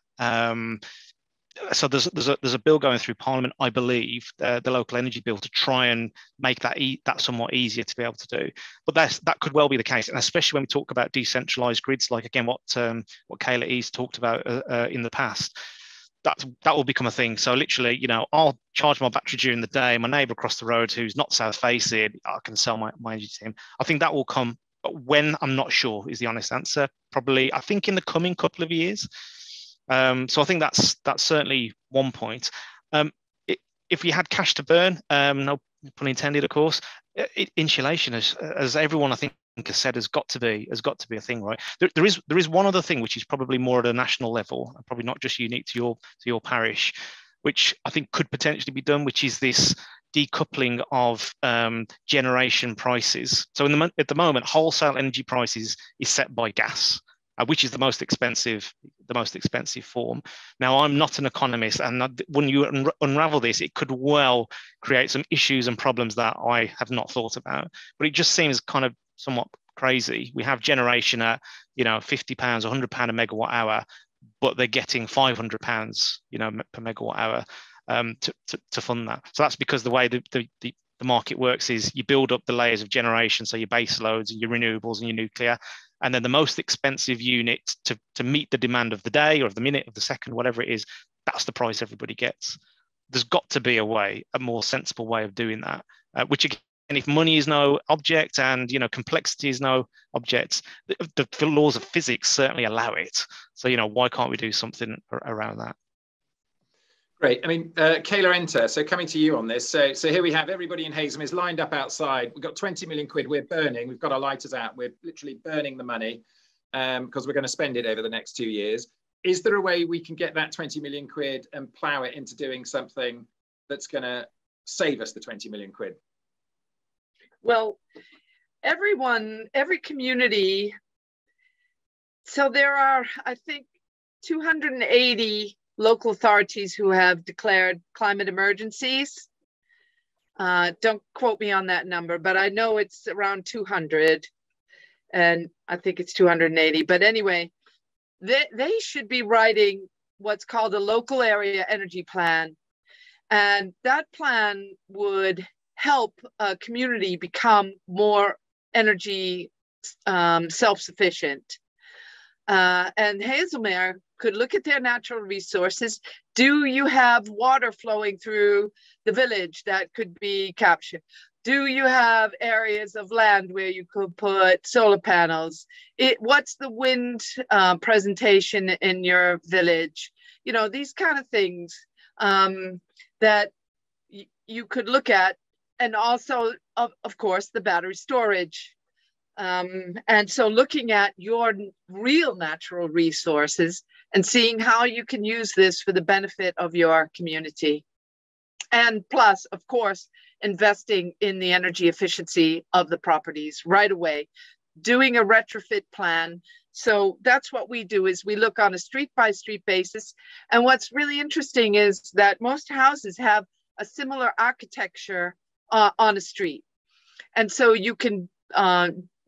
So there's a bill going through Parliament, I believe, the local energy bill, to try and make that somewhat easier to be able to do. But that could well be the case, and especially when we talk about decentralised grids, like again what Kayla E's talked about in the past. That will become a thing. So literally, you know, I'll charge my battery during the day. My neighbour across the road who's not south facing, I can sell my energy to him. I think that will come. But when, I'm not sure is the honest answer. Probably, I think in the coming couple of years. So I think that's certainly one point. If you had cash to burn, no pun intended, of course. Insulation, as everyone I think has said, has got to be a thing, right? There is one other thing which is probably more at a national level, and probably not just unique to your parish, which I think could potentially be done, which is this decoupling of generation prices. So at the moment, wholesale energy prices is set by gas, which is the most expensive form. Now, I'm not an economist, and when you unravel this, it could well create some issues and problems that I have not thought about. But it just seems kind of somewhat crazy. We have generation at, you know, £50, £100 a megawatt hour, but they're getting £500, you know, per megawatt hour to fund that. So that's because the way the market works is you build up the layers of generation, so your base loads and your renewables and your nuclear, and then the most expensive unit to meet the demand of the day or of the minute, of the second, whatever it is, that's the price everybody gets. There's got to be a more sensible way of doing that, which again, if money is no object and, you know, complexity is no object, the laws of physics certainly allow it. So, you know, why can't we do something around that? Great. I mean, Kayla Ente, so coming to you on this. So here we have everybody in Hazlemere is lined up outside. We've got 20 million quid. We're burning. We've got our lighters out. We're literally burning the money because we're going to spend it over the next 2 years. Is there a way we can get that 20 million quid and plough it into doing something that's going to save us the 20 million quid? Well, every community. So there are, I think, 280 local authorities who have declared climate emergencies. Don't quote me on that number, but I know it's around 200, and I think it's 280. But anyway, they should be writing what's called a local area energy plan. And that plan would help a community become more energy self-sufficient. And Hazlemere could look at their natural resources. Do you have water flowing through the village that could be captured? Do you have areas of land where you could put solar panels? What's the wind presentation in your village? You know, these kind of things that you could look at. And also, of course, the battery storage. And so looking at your real natural resources and seeing how you can use this for the benefit of your community. And plus, of course, investing in the energy efficiency of the properties right away, doing a retrofit plan. So that's what we do, is we look on a street by street basis. And what's really interesting is that most houses have a similar architecture on a street. And so you can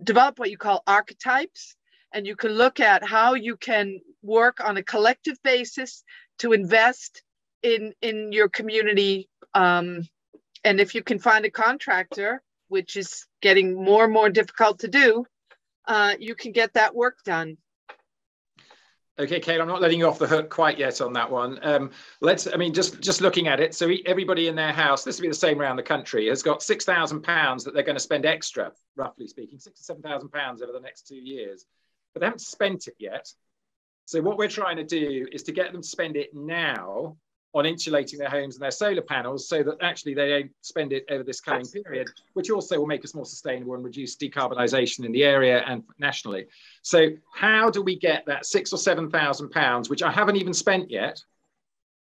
develop what you call archetypes, and you can look at how you can work on a collective basis to invest in your community. And if you can find a contractor, which is getting more and more difficult to do, you can get that work done. Okay, Kate, I'm not letting you off the hook quite yet on that one. Just looking at it, so everybody in their house, this will be the same around the country, has got £6,000 that they're going to spend extra, roughly speaking, £6,000 to £7,000 over the next 2 years, but they haven't spent it yet. So what we're trying to do is to get them to spend it now on insulating their homes and their solar panels, so that actually they don't spend it over this coming period, which also will make us more sustainable and reduce decarbonisation in the area and nationally. So how do we get that £6,000 or £7,000, which I haven't even spent yet,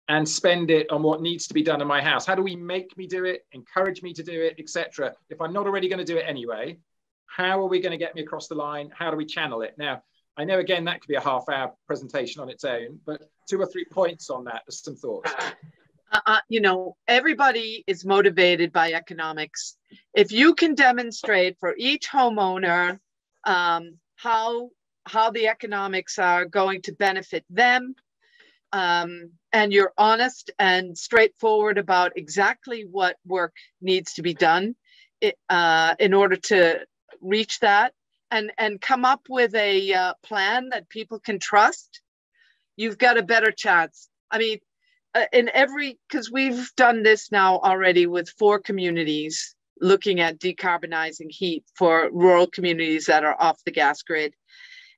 and spend it on what needs to be done in my house? How do we make me do it, encourage me to do it, etc.? If I'm not already going to do it anyway, how are we going to get me across the line? How do we channel it? Now, I know, again, that could be a half-hour presentation on its own, but 2 or 3 points on that, just some thoughts. You know, everybody is motivated by economics. If you can demonstrate for each homeowner how the economics are going to benefit them, and you're honest and straightforward about exactly what work needs to be done in order to reach that, and come up with a plan that people can trust, you've got a better chance. I mean, because we've done this now already with 4 communities looking at decarbonizing heat for rural communities that are off the gas grid.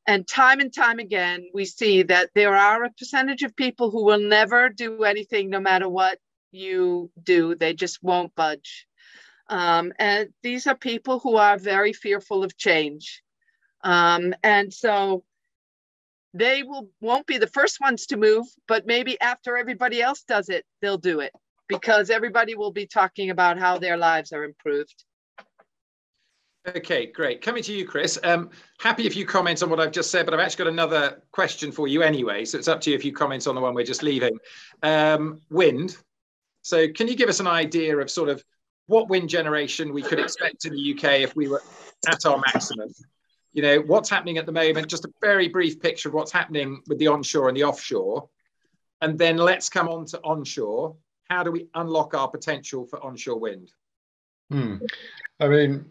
And time again, we see that there are a percentage of people who will never do anything no matter what you do. They just won't budge. And these are people who are very fearful of change. And so they won't be the first ones to move, but maybe after everybody else does it, they'll do it, because everybody will be talking about how their lives are improved. Okay, great. Coming to you, Chris. Happy if you comment on what I've just said, but I've actually got another question for you anyway, so it's up to you if you comment on the one we're just leaving. Wind. So can you give us an idea of sort of what wind generation we could expect in the UK if we were at our maximum? You know, what's happening at the moment, just a very brief picture of what's happening with the onshore and the offshore. And then let's come on to onshore. How do we unlock our potential for onshore wind? I mean,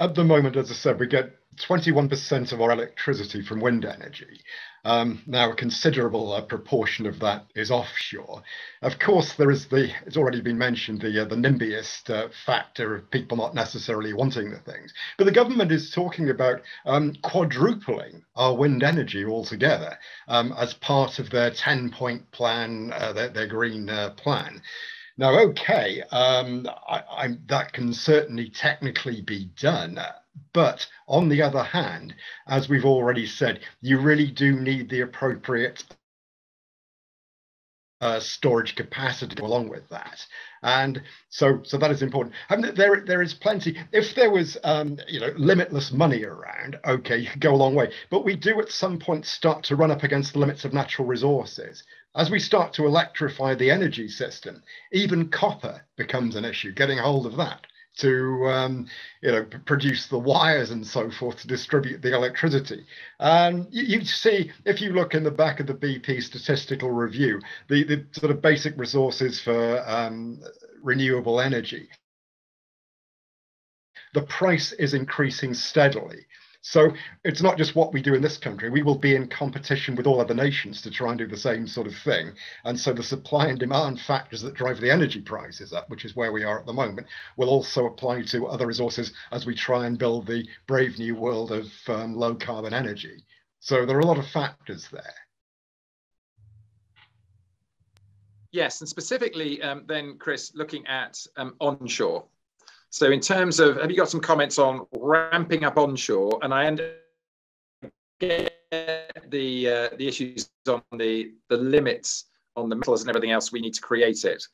at the moment, as I said, we get 21% of our electricity from wind energy. Now, a considerable proportion of that is offshore. Of course, there is it's already been mentioned, the NIMBYist factor of people not necessarily wanting the things. But the government is talking about quadrupling our wind energy altogether as part of their 10-point plan, their green plan. Now, okay, that can certainly technically be done. But on the other hand, as we've already said, you really do need the appropriate storage capacity along with that. And so that is important. And there is plenty. If there was, you know, limitless money around, okay, you could go a long way. But we do at some point start to run up against the limits of natural resources. As we start to electrify the energy system, even copper becomes an issue, getting hold of that to you know, produce the wires and so forth to distribute the electricity. And you see, if you look in the back of the BP statistical review, the sort of basic resources for renewable energy, the price is increasing steadily. So it's not just what we do in this country. We will be in competition with all other nations to try and do the same sort of thing. And so the supply and demand factors that drive the energy prices up, which is where we are at the moment, will also apply to other resources as we try and build the brave new world of low carbon energy. So there are a lot of factors there. Yes, and specifically then, Chris, looking at onshore. So in terms of, have you got some comments on ramping up onshore? And I get the issues on the limits on the metals and everything else we need to create it,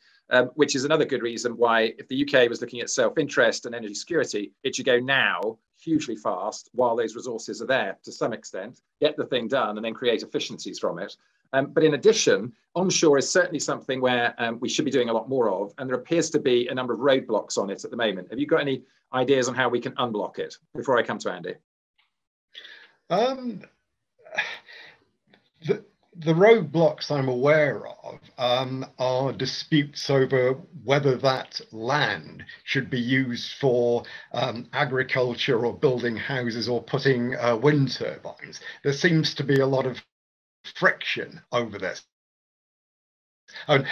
which is another good reason why if the UK was looking at self-interest and energy security, it should go now hugely fast while those resources are there to some extent, get the thing done and then create efficiencies from it. But in addition, onshore is certainly something where we should be doing a lot more of, and there appears to be a number of roadblocks on it at the moment. Have you got any ideas on how we can unblock it before I come to Andy? The roadblocks I'm aware of are disputes over whether that land should be used for agriculture or building houses or putting wind turbines. There seems to be a lot of friction over this. And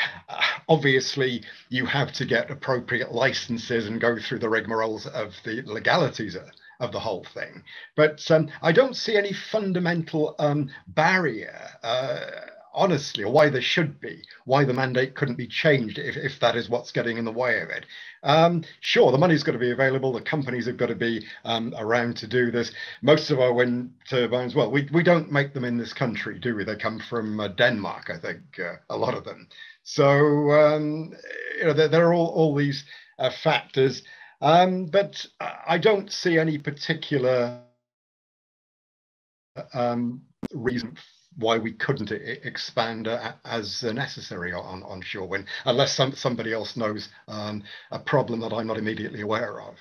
obviously you have to get appropriate licenses and go through the rigmaroles of the legalities of the whole thing, but I don't see any fundamental barrier, honestly, or why there should be, why the mandate couldn't be changed if that is what's getting in the way of it. Sure, the money's got to be available, the companies have got to be around to do this. Most of our wind turbines, well, we don't make them in this country, do we? They come from Denmark, I think, a lot of them. So you know, there are all these factors, but I don't see any particular reason why we couldn't expand as necessary on onshore wind, unless somebody else knows a problem that I'm not immediately aware of.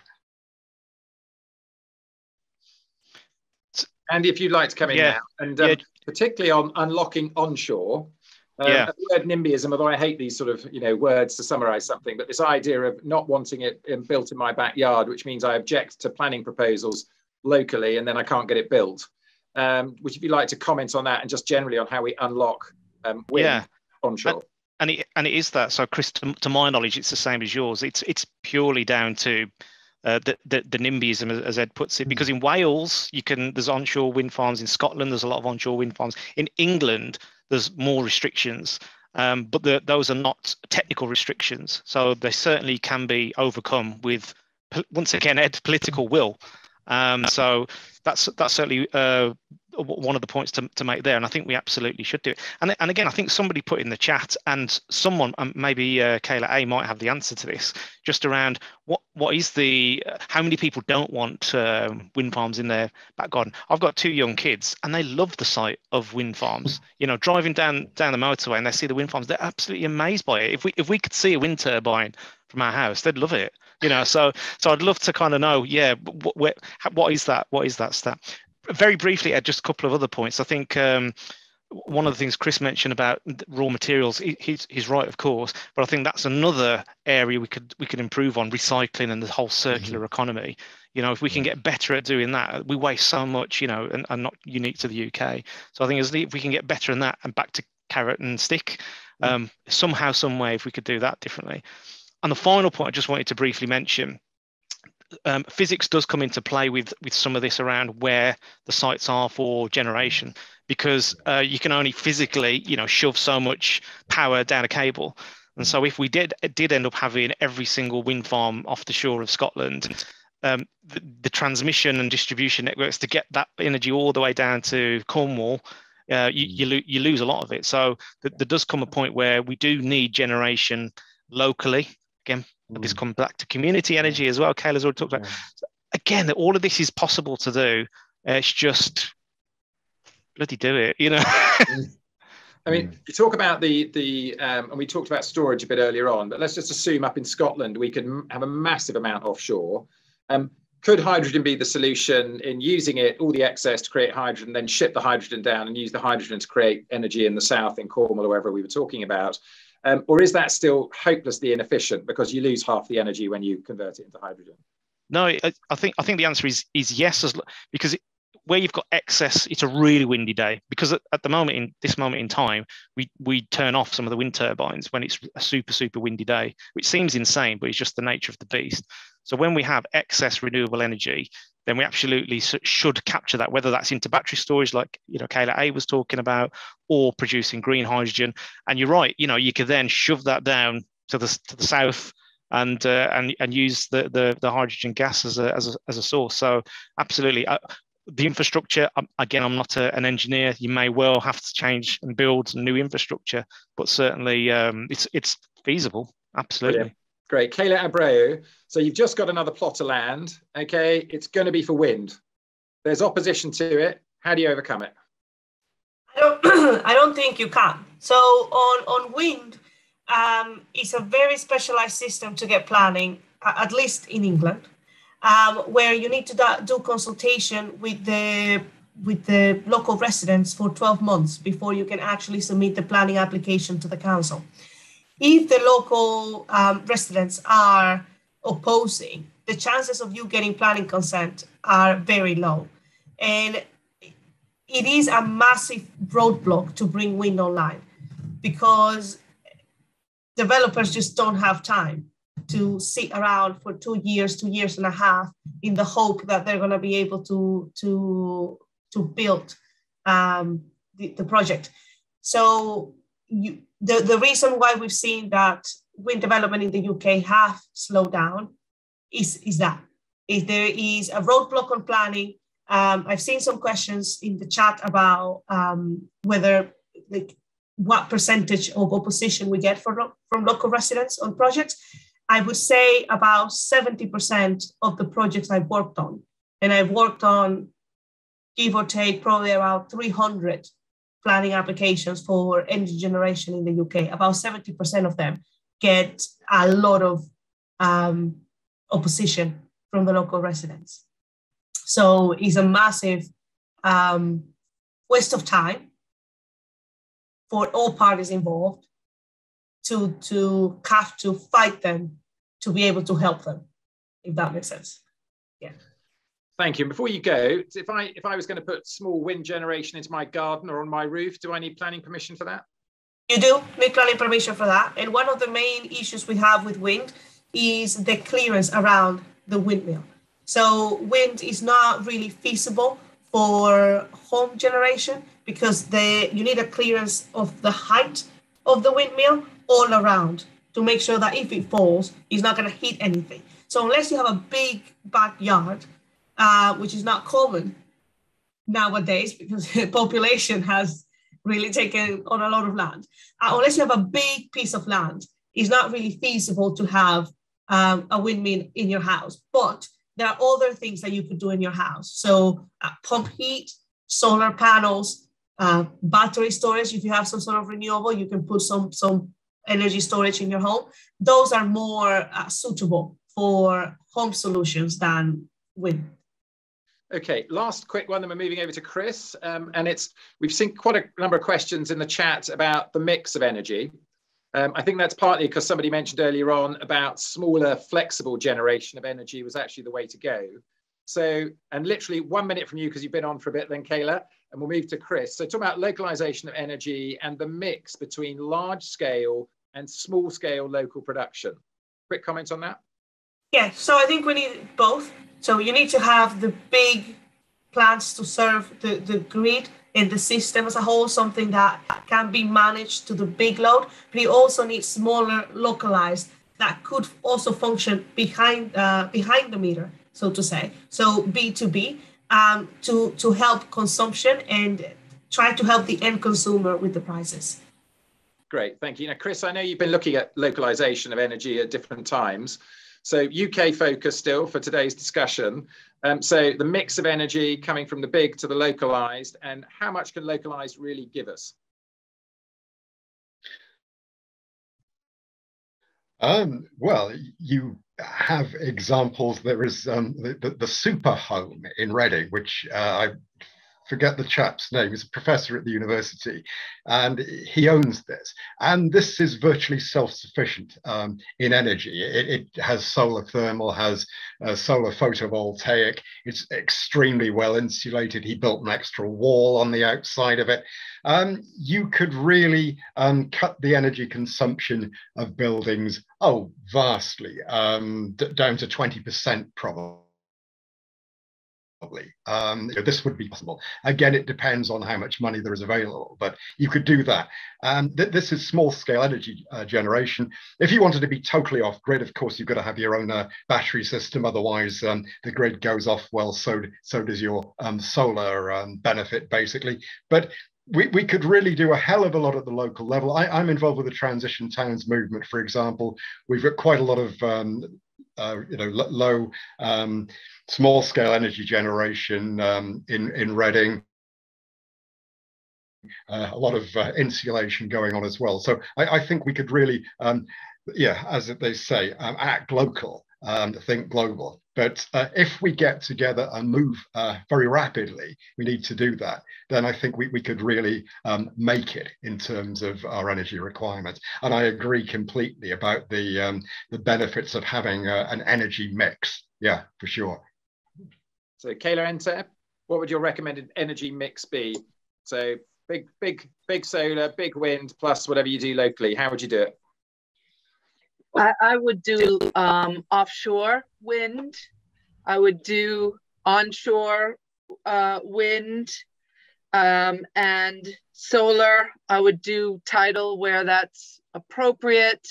Andy, if you'd like to come in now. And particularly on unlocking onshore. The word NIMBYism, although I hate these sort of, you know, words to summarize something, but this idea of not wanting it built in my backyard, which means I object to planning proposals locally and then I can't get it built. Would you like to comment on that and just generally on how we unlock wind onshore? And it is that. So, Chris, to my knowledge, it's the same as yours. It's purely down to the NIMBYism, as Ed puts it, because in Wales, there's onshore wind farms. In Scotland, there's a lot of onshore wind farms. In England, there's more restrictions, but those are not technical restrictions. So they certainly can be overcome with, once again, Ed's political will. So that's certainly one of the points to make there, and I think we absolutely should do it. And again, I think somebody put in the chat, and someone, maybe Kayla A might have the answer to this, just around what is the, how many people don't want wind farms in their back garden? I've got two young kids, and they love the sight of wind farms. You know, driving down the motorway and they see the wind farms, they're absolutely amazed by it. If we could see a wind turbine from our house, they'd love it. You know, so I'd love to kind of know, what is that? What is that stat? Very briefly, Ed, just a couple of other points. I think one of the things Chris mentioned about raw materials, he's right, of course, but I think that's another area we could improve on, recycling and the whole circular economy. You know, if we can get better at doing that, we waste so much, you know, and not unique to the UK. So I think if we can get better in that and back to carrot and stick, somehow, some way, if we could do that differently. And the final point I just wanted to briefly mention, physics does come into play with some of this around where the sites are for generation, because you can only physically, you know, shove so much power down a cable. And so if we did end up having every single wind farm off the shore of Scotland, the transmission and distribution networks to get that energy all the way down to Cornwall, you lose a lot of it. So there does come a point where we do need generation locally. Again, this comes back to community energy as well. Kayla's already talked about. Again, all of this is possible to do. It's just bloody do it, you know. I mean, you talk about and we talked about storage a bit earlier on, but let's just assume up in Scotland we can have a massive amount offshore. Could hydrogen be the solution in using it, all the excess to create hydrogen, then ship the hydrogen down and use the hydrogen to create energy in the south, in Cornwall or wherever we were talking about? Or is that still hopelessly inefficient because you lose half the energy when you convert it into hydrogen? No, I think the answer is yes, because where you've got excess, it's a really windy day. Because at the moment, in this moment in time, we turn off some of the wind turbines when it's a super, super windy day, which seems insane, but it's just the nature of the beast. So when we have excess renewable energy, then we absolutely should capture that, whether that's into battery storage, like, you know, Kayla A was talking about, or producing green hydrogen. And you're right, you know, you could then shove that down to the south and use the hydrogen gas as a source. So absolutely, the infrastructure. Again, I'm not an engineer. You may well have to change and build new infrastructure, but certainly it's feasible. Absolutely. Brilliant. Great. Keila Abreu, so you've just got another plot of land, okay? It's going to be for wind. There's opposition to it. How do you overcome it? I don't think you can. So on wind, it's a very specialized system to get planning, at least in England, where you need to do consultation with the local residents for 12 months before you can actually submit the planning application to the council. If the local residents are opposing, the chances of you getting planning consent are very low. And it is a massive roadblock to bring wind online because developers just don't have time to sit around for 2 years, 2.5 years in the hope that they're going to be able to build the project. So the reason why we've seen that wind development in the UK have slowed down is that. If there is a roadblock on planning, I've seen some questions in the chat about whether, like, what percentage of opposition we get from local residents on projects. I would say about 70% of the projects I've worked on, and I've worked on, give or take, probably around 300 planning applications for energy generation in the UK, about 70% of them get a lot of opposition from the local residents. So it's a massive waste of time for all parties involved to have to fight them to be able to help them, if that makes sense. Yeah. Thank you. And before you go, if I was going to put small wind generation into my garden or on my roof, do I need planning permission for that? You do need planning permission for that. And one of the main issues we have with wind is the clearance around the windmill. So wind is not really feasible for home generation because you need a clearance of the height of the windmill all around to make sure that if it falls, it's not going to hit anything. So unless you have a big backyard, which is not common nowadays because the population has really taken on a lot of land. Unless you have a big piece of land, it's not really feasible to have a windmill in your house. But there are other things that you could do in your house. So pump heat, solar panels, battery storage. If you have some sort of renewable, you can put some energy storage in your home. Those are more suitable for home solutions than wind. Okay, last quick one, then we're moving over to Chris. And we've seen quite a number of questions in the chat about the mix of energy. I think that's partly because somebody mentioned earlier on about smaller, flexible generation of energy was actually the way to go. So, and literally 1 minute from you, because you've been on for a bit then, Kayla, and we'll move to Chris. So talk about localization of energy and the mix between large scale and small scale local production. Quick comments on that? Yeah, so I think we need both. So you need to have the big plants to serve the grid and the system as a whole, something that can be managed to the big load. But you also need smaller, localized, that could also function behind the meter, so to say. So B2B, to help consumption and try to help the end consumer with the prices. Great, thank you. Now, Chris, I know you've been looking at localization of energy at different times. So UK focus still for today's discussion. So the mix of energy coming from the big to the localized, and how much can localized really give us? Well, you have examples. There is the super home in Reading, which I forget the chap's name, he's a professor at the university, and he owns this. And this is virtually self-sufficient in energy. It has solar thermal, has solar photovoltaic. It's extremely well insulated. He built an extra wall on the outside of it. You could really cut the energy consumption of buildings, vastly, down to 20% probably. This would be possible. Again, it depends on how much money there is available, but you could do that. This is small-scale energy generation. If you wanted to be totally off-grid, of course, you've got to have your own battery system. Otherwise, the grid goes off. Well, so does your solar benefit, basically. But we could really do a hell of a lot at the local level. I'm involved with the Transition Towns movement, for example. We've got quite a lot of low, small-scale energy generation in Reading. A lot of insulation going on as well. So I think we could really, as they say, act local, think global. But if we get together and move very rapidly, we need to do that, then I think we could really make it in terms of our energy requirements. And I agree completely about the benefits of having an energy mix. Yeah, for sure. So Kayla Ente, what would your recommended energy mix be? So big solar, big wind, plus whatever you do locally. How would you do it? I would do offshore wind. I would do onshore wind and solar. I would do tidal where that's appropriate.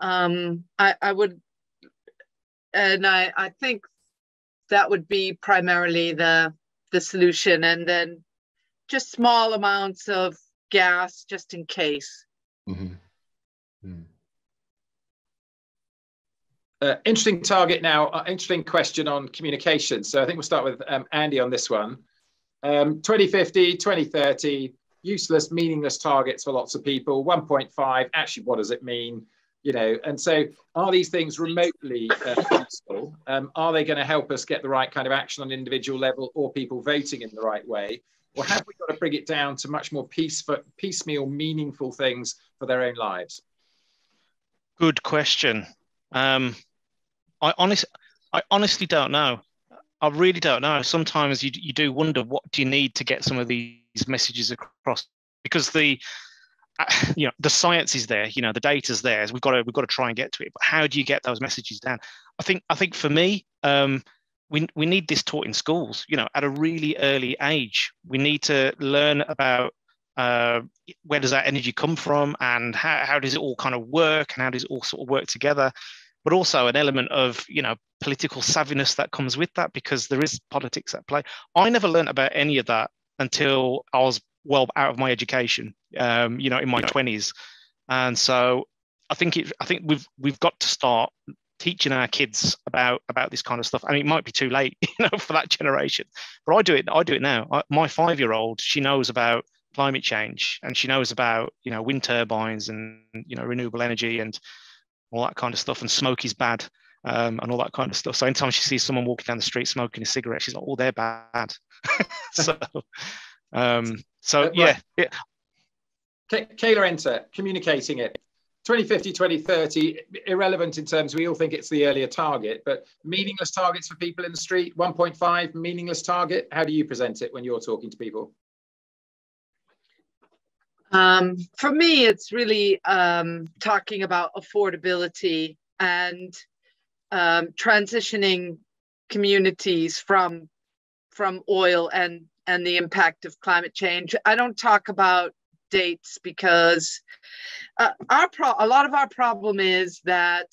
I think that would be primarily the solution, and then just small amounts of gas just in case. Mm-hmm. Mm. Interesting target now, interesting question on communication. So I think we'll start with Andy on this one. 2050, 2030, useless, meaningless targets for lots of people. 1.5, actually, what does it mean? You know, and so are these things remotely possible? Are they going to help us get the right kind of action on an individual level or people voting in the right way? Or have we got to bring it down to much more piecemeal, meaningful things for their own lives? Good question. I honestly don't know. I really don't know. Sometimes you do wonder, what do you need to get some of these messages across? Because the science is there, the data's there. So we've got to try and get to it. But how do you get those messages down? I think for me, we need this taught in schools, at a really early age. We need to learn about where does that energy come from, and how does it all kind of work, and how does it all sort of work together. But also an element of, political savviness that comes with that, because there is politics at play. I never learned about any of that until I was well out of my education, in my 20s. And so I think we've got to start teaching our kids about this kind of stuff. I mean, it might be too late, for that generation, but I do it now. My 5-year-old, she knows about climate change, and she knows about, wind turbines and, renewable energy and all that kind of stuff, and smoke is bad, and all that kind of stuff. So anytime she sees someone walking down the street smoking a cigarette, she's like, oh, they're bad. So, yeah. Kayla Ente, communicating it. 2050, 2030, irrelevant in terms, we all think it's the earlier target, but meaningless targets for people in the street, 1.5, meaningless target. How do you present it when you're talking to people? For me, it's really talking about affordability and transitioning communities from oil and the impact of climate change. I don't talk about dates because a lot of our problem is that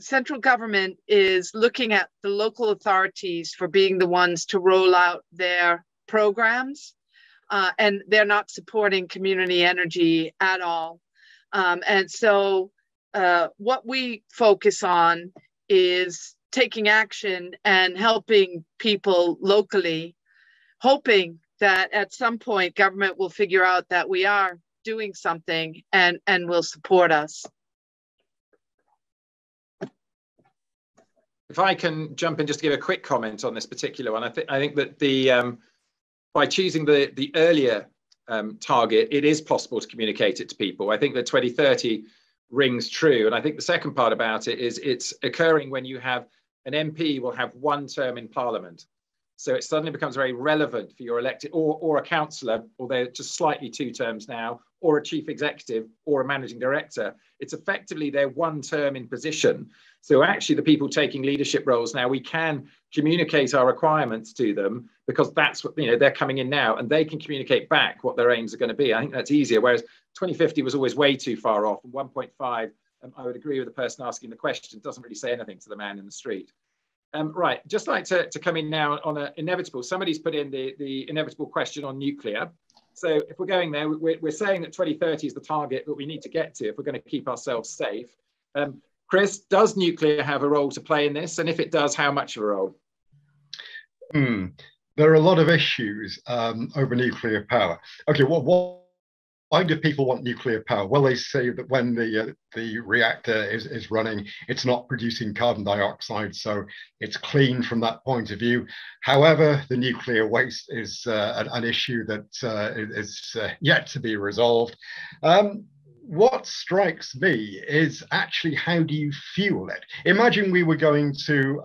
central government is looking at the local authorities for being the ones to roll out their programs, and they're not supporting community energy at all. And so what we focus on is taking action and helping people locally, hoping that at some point government will figure out that we are doing something and will support us. If I can jump in just to give a quick comment on this particular one, I think that by choosing the earlier target, it is possible to communicate it to people. I think that 2030 rings true, and I think the second part about it is it's occurring when you have an MP will have one term in Parliament. So it suddenly becomes very relevant for your elected, or a councillor, although just slightly two terms now, or a chief executive, or a managing director. It's effectively their one term in position. So actually the people taking leadership roles now, we can communicate our requirements to them, because that's what, they're coming in now, and they can communicate back what their aims are going to be. I think that's easier, whereas 2050 was always way too far off, and 1.5, I would agree with the person asking the question, doesn't really say anything to the man in the street. Right, just like to come in now on an inevitable. Somebody's put in the inevitable question on nuclear. So if we're going there, we're saying that 2030 is the target that we need to get to if we're going to keep ourselves safe. Chris, does nuclear have a role to play in this? And if it does, how much of a role? There are a lot of issues over nuclear power. Okay, why do people want nuclear power? Well, they say that when the reactor is running, it's not producing carbon dioxide, so it's clean from that point of view. However, the nuclear waste is an issue that is yet to be resolved. What strikes me is actually, how do you fuel it? Imagine we were going to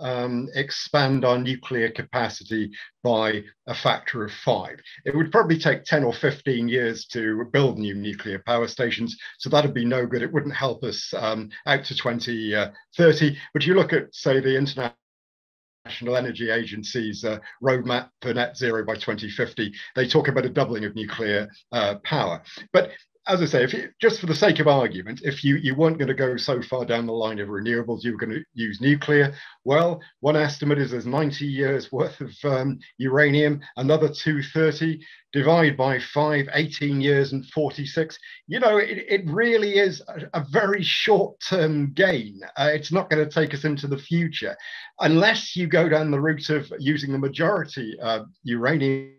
expand our nuclear capacity by a factor of 5. It would probably take 10 or 15 years to build new nuclear power stations, so that'd be no good. It wouldn't help us out to 2030. But you look at, say, the International Energy Agency's roadmap for net zero by 2050. They talk about a doubling of nuclear power. But as I say, just for the sake of argument, if you weren't going to go so far down the line of renewables, you were going to use nuclear. Well, one estimate is there's 90 years worth of uranium, another 230, divide by 5, 18 years and 46. It really is a very short-term gain. It's not going to take us into the future, unless you go down the route of using the majority uranium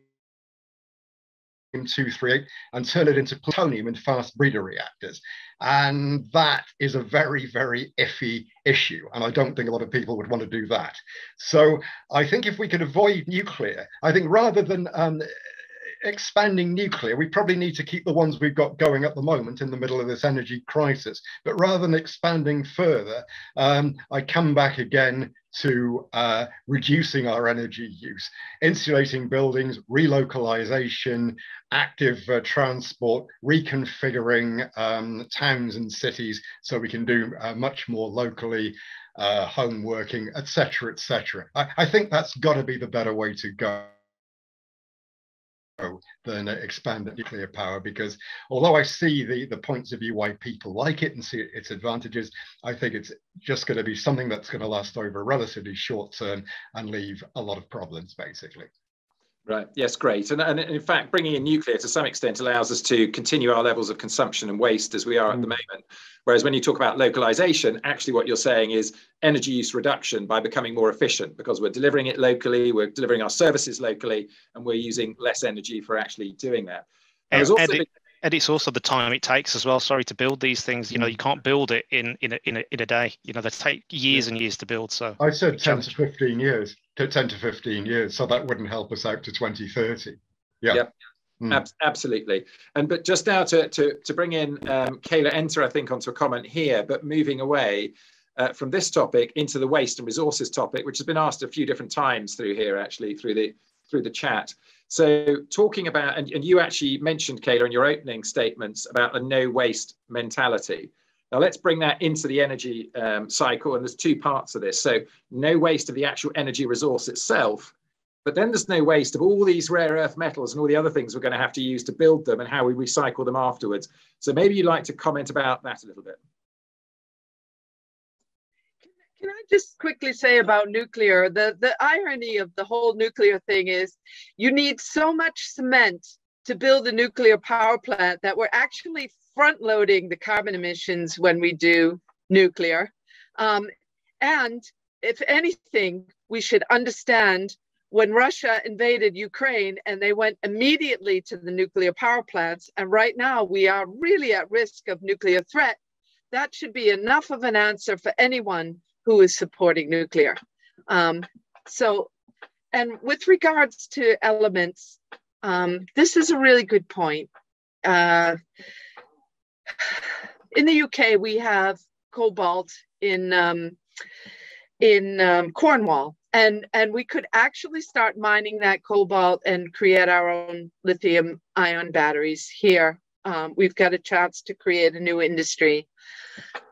238 and turn it into plutonium in fast breeder reactors. And that is a very, very iffy issue. And I don't think a lot of people would want to do that. So I think if we could avoid nuclear, I think rather than expanding nuclear, we probably need to keep the ones we've got going at the moment in the middle of this energy crisis. But rather than expanding further, I come back again to reducing our energy use, insulating buildings, relocalization, active transport, reconfiguring towns and cities so we can do much more locally, home working, etc., etc. I think that's got to be the better way to go than expanded nuclear power, because although I see the points of view why people like it and see its advantages, I think it's just going to be something that's going to last over a relatively short term and leave a lot of problems, basically. Right, yes, great. And in fact, bringing in nuclear to some extent allows us to continue our levels of consumption and waste as we are at the moment. Whereas when you talk about localization, actually what you're saying is energy use reduction by becoming more efficient, because we're delivering it locally, we're delivering our services locally, and we're using less energy for actually doing that. And it's also the time it takes as well, sorry, to build these things. You know, you can't build it in a day. You know, they take years and years to build. So I said 10 to 15 years, so that wouldn't help us out to 2030. Yeah, yeah. Absolutely. And but just now to bring in Kayla Ente, I think, onto a comment here, but moving away from this topic into the waste and resources topic, which has been asked a few different times through here, actually, through the chat. So talking about, and you actually mentioned, Kayla, in your opening statements about a no waste mentality. Now let's bring that into the energy cycle, and there's two parts of this. So no waste of the actual energy resource itself, but then there's no waste of all these rare earth metals and all the other things we're going to have to use to build them and how we recycle them afterwards. So maybe you'd like to comment about that a little bit. Can I just quickly say about nuclear, the irony of the whole nuclear thing is you need so much cement to build a nuclear power plant that we're actually front loading the carbon emissions when we do nuclear. And if anything, we should understand when Russia invaded Ukraine and they went immediately to the nuclear power plants, and right now we are really at risk of nuclear threat, that should be enough of an answer for anyone who is supporting nuclear. And with regards to elements, this is a really good point. In the UK, we have cobalt in Cornwall, and we could actually start mining that cobalt and create our own lithium ion batteries here. We've got a chance to create a new industry.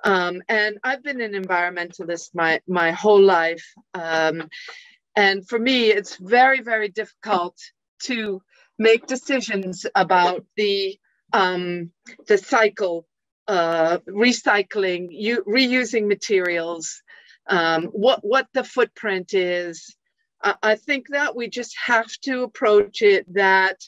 And I've been an environmentalist my whole life. And for me, it's very, very difficult to make decisions about the cycle, recycling, reusing materials, what the footprint is. I think that we just have to approach it that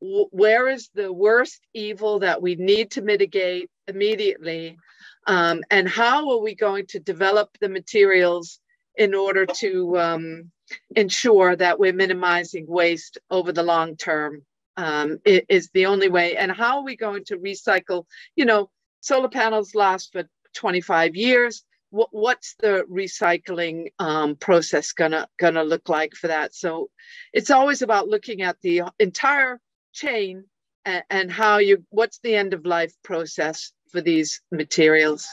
where is the worst evil that we need to mitigate immediately? And how are we going to develop the materials in order to ensure that we're minimizing waste over the long term is the only way. And how are we going to recycle? You know, solar panels last for 25 years. What's the recycling process gonna look like for that? So it's always about looking at the entire chain and how you, what's the end of life process for these materials.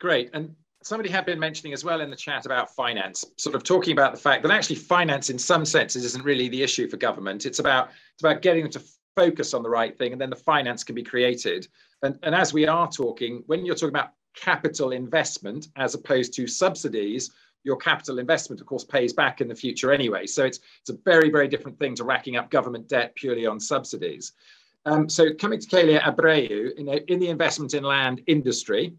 Great. And somebody had been mentioning as well in the chat about finance, sort of talking about the fact that actually finance in some senses isn't really the issue for government. It's about getting them to focus on the right thing, and then the finance can be created. And as we are talking, when you're talking about capital investment as opposed to subsidies, your capital investment, of course, pays back in the future anyway. So it's a very, very different thing to racking up government debt purely on subsidies. So coming to Keila Abreu, in the investment in land industry,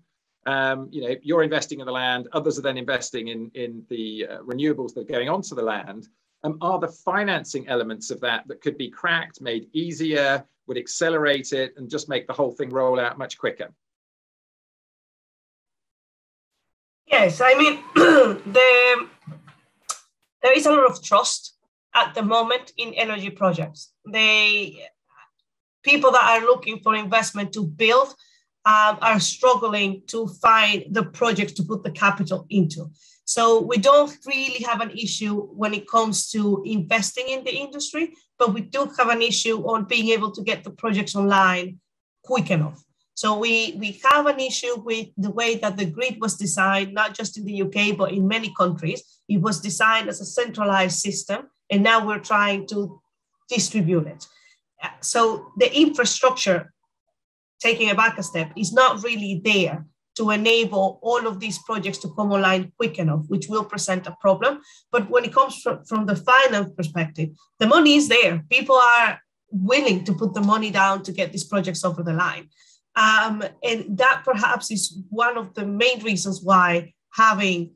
you're investing in the land, others are then investing in the renewables that are going onto the land. Are the financing elements of that could be cracked, made easier, would accelerate it and just make the whole thing roll out much quicker? Yes, I mean, there is a lot of trust at the moment in energy projects. People that are looking for investment to build are struggling to find the projects to put the capital into. So we don't really have an issue when it comes to investing in the industry, but we do have an issue on being able to get the projects online quick enough. So we have an issue with the way that the grid was designed, not just in the UK, but in many countries. It was designed as a centralized system, and now we're trying to distribute it. So the infrastructure, taking a back a step, is not really there to enable all of these projects to come online quick enough, which will present a problem. But when it comes from the finance perspective, the money is there. People are willing to put the money down to get these projects over the line. And that perhaps is one of the main reasons why having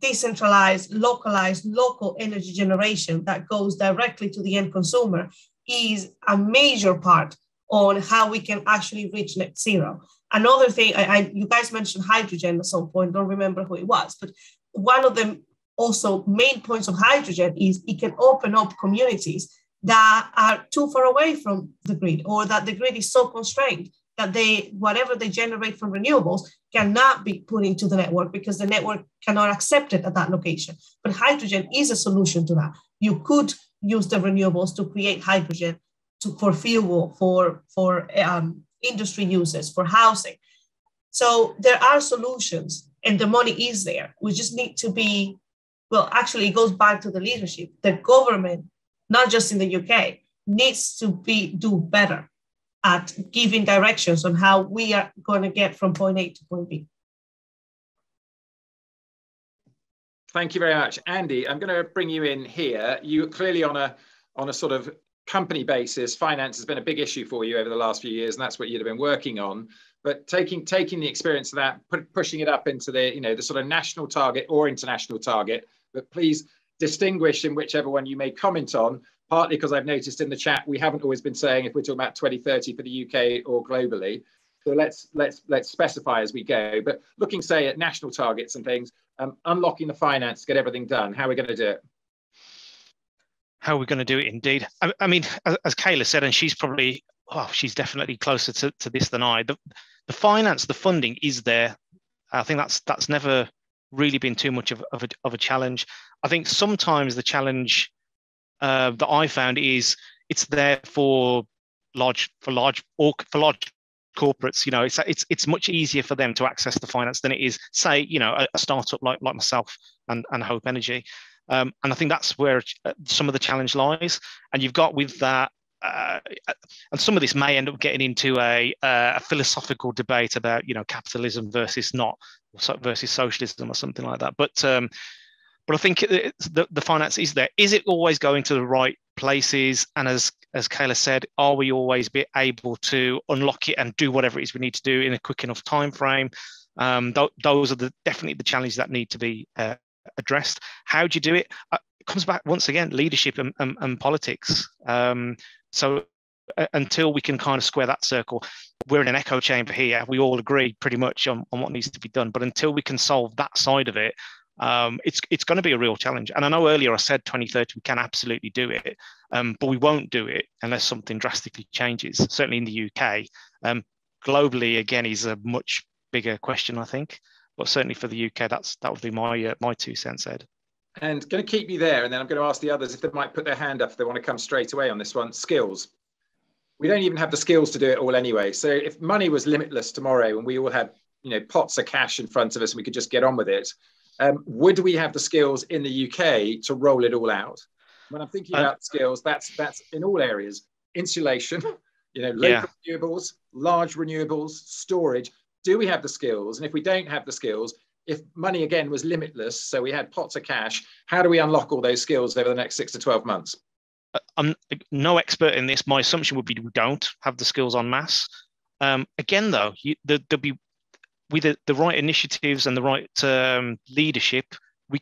decentralized, localized, local energy generation that goes directly to the end consumer is a major part on how we can actually reach net zero. Another thing, you guys mentioned hydrogen at some point, don't remember who it was, but one of the also main points of hydrogen is it can open up communities that are too far away from the grid, or that the grid is so constrained that whatever they generate from renewables cannot be put into the network because the network cannot accept it at that location. But hydrogen is a solution to that. You could use the renewables to create hydrogen for fuel, for industry uses, for housing. So there are solutions and the money is there. We just need to be, well, actually it goes back to the leadership. The government, not just in the UK, needs to do better at giving directions on how we are going to get from point A to point B. Thank you very much. Andy, I'm going to bring you in here. You clearly on a sort of company basis, finance has been a big issue for you over the last few years, and that's what you'd have been working on. But taking the experience of that, pushing it up into the, you know, the sort of national target or international target, but please distinguish in whichever one you may comment on, partly because I've noticed in the chat, we haven't always been saying if we're talking about 2030 for the UK or globally. So let's specify as we go, but looking, say, at national targets and things, unlocking the finance to get everything done, how are we going to do it? How are we going to do it indeed? I mean, as Kayla said, and she's probably, oh, she's definitely closer to this than I, the finance, the funding is there. I think that's never really been too much of a challenge. I think sometimes the challenge that I found is it's there for large corporates. You know, it's much easier for them to access the finance than it is, say, you know, a startup like myself and Hope Energy. And I think that's where some of the challenge lies. And you've got with that, and some of this may end up getting into a philosophical debate about, you know, capitalism versus not, versus socialism or something like that. But I think the finance is there. Is it always going to the right places? And as Kayla said, are we always be able to unlock it and do whatever it is we need to do in a quick enough time frame? Those are definitely the challenges that need to be addressed. How do you do it? It comes back once again, leadership and politics. So until we can kind of square that circle, we're in an echo chamber here. We all agree pretty much on what needs to be done, but until we can solve that side of it, it's going to be a real challenge. And I know earlier I said 2030 we can absolutely do it, but we won't do it unless something drastically changes, certainly in the UK. Globally, again, is a much bigger question, I think. But certainly for the UK, that would be my 2 cents, Ed. And going to keep you there, and then I'm going to ask the others if they might put their hand up if they want to come straight away on this one. Skills. We don't even have the skills to do it all anyway. So if money was limitless tomorrow and we all had, you know, pots of cash in front of us and we could just get on with it, would we have the skills in the UK to roll it all out? When I'm thinking about skills, that's in all areas. Insulation, you know, local renewables, large renewables, storage. Do we have the skills? And if we don't have the skills, if money again was limitless, so we had pots of cash, how do we unlock all those skills over the next 6 to 12 months? I'm no expert in this. My assumption would be we don't have the skills en masse. Again, though, there'll be with the right initiatives and the right leadership, we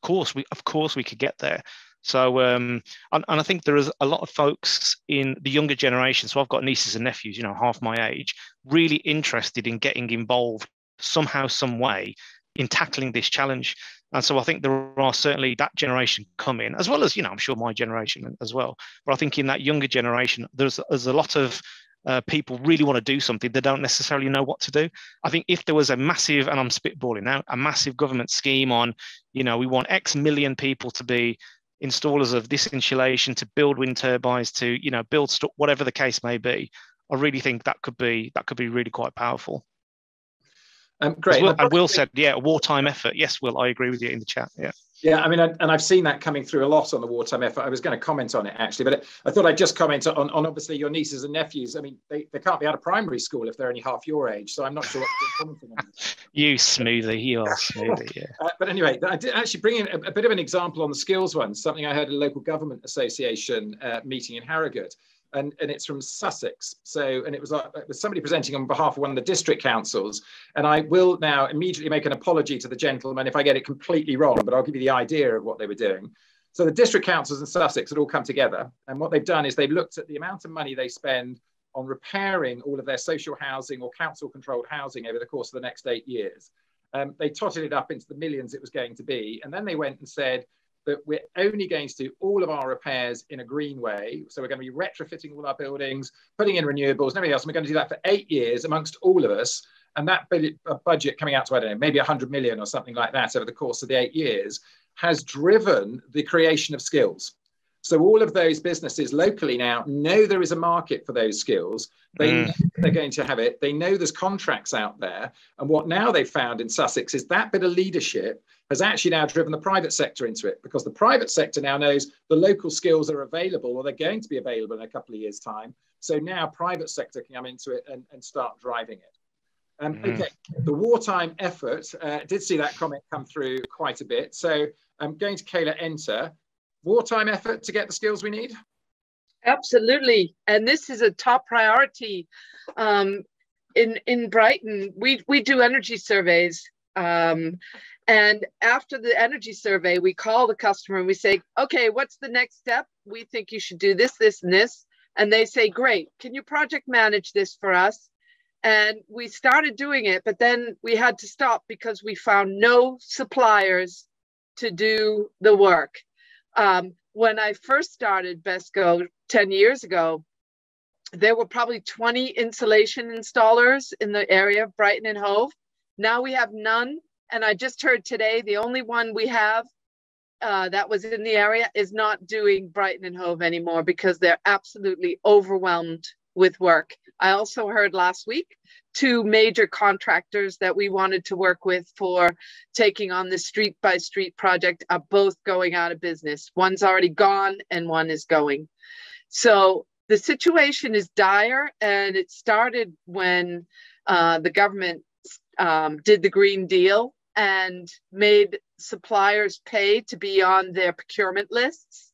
could get there. So, and I think there is a lot of folks in the younger generation, so I've got nieces and nephews, you know, half my age, really interested in getting involved somehow, some way in tackling this challenge. And so I think there are certainly that generation coming, as well as, you know, I'm sure my generation as well. But I think in that younger generation, there's a lot of people really want to do something. They don't necessarily know what to do. I think if there was a massive, and I'm spitballing now, a massive government scheme on, you know, we want X million people to be installers of this insulation, to build wind turbines, to, you know, build whatever the case may be. I really think that could be really quite powerful. Great. And Will said, yeah, a wartime effort. Yes, Will, I agree with you in the chat. Yeah. Yeah, I mean, and I've seen that coming through a lot on the wartime effort. I was going to comment on it, actually, but I thought I'd just comment on obviously your nieces and nephews. I mean, they can't be out of primary school if they're only half your age, so I'm not sure what to do commenting on this. You smoothie, you are smoothie, yeah. But anyway, I did actually bring in a bit of an example on the skills one, something I heard at a local government association meeting in Harrogate. And it's from Sussex. So, and it was somebody presenting on behalf of one of the district councils. And I will now immediately make an apology to the gentleman if I get it completely wrong, but I'll give you the idea of what they were doing. So the district councils in Sussex had all come together. And what they've done is they've looked at the amount of money they spend on repairing all of their social housing or council controlled housing over the course of the next 8 years. They totted it up into the millions it was going to be. And then they went and said, that we're only going to do all of our repairs in a green way. So we're going to be retrofitting all our buildings, putting in renewables and everything else. And we're going to do that for 8 years amongst all of us. And that budget coming out to, I don't know, maybe 100 million or something like that over the course of the 8 years has driven the creation of skills. So all of those businesses locally now know there is a market for those skills. They know they're going to have it. They know there's contracts out there. And what now they've found in Sussex is that bit of leadership has actually now driven the private sector into it, because the private sector now knows the local skills are available, or they're going to be available in a couple of years' time. So now private sector can come into it and start driving it. Okay, the wartime effort, did see that comment come through quite a bit. So I'm going to Kayla Ente. Wartime effort to get the skills we need? Absolutely. And this is a top priority. In Brighton, we do energy surveys. And after the energy survey, we call the customer and we say, okay, what's the next step? We think you should do this, this, and this. And they say, great, can you project manage this for us? And we started doing it, but then we had to stop because we found no suppliers to do the work. When I first started BESCO 10 years ago, there were probably 20 insulation installers in the area of Brighton and Hove. Now we have none. And I just heard today, the only one we have that was in the area is not doing Brighton and Hove anymore because they're absolutely overwhelmed with work. I also heard last week, 2 major contractors that we wanted to work with for taking on the street by street project are both going out of business. One's already gone and one is going. So the situation is dire, and it started when the government did the Green Deal and made suppliers pay to be on their procurement lists.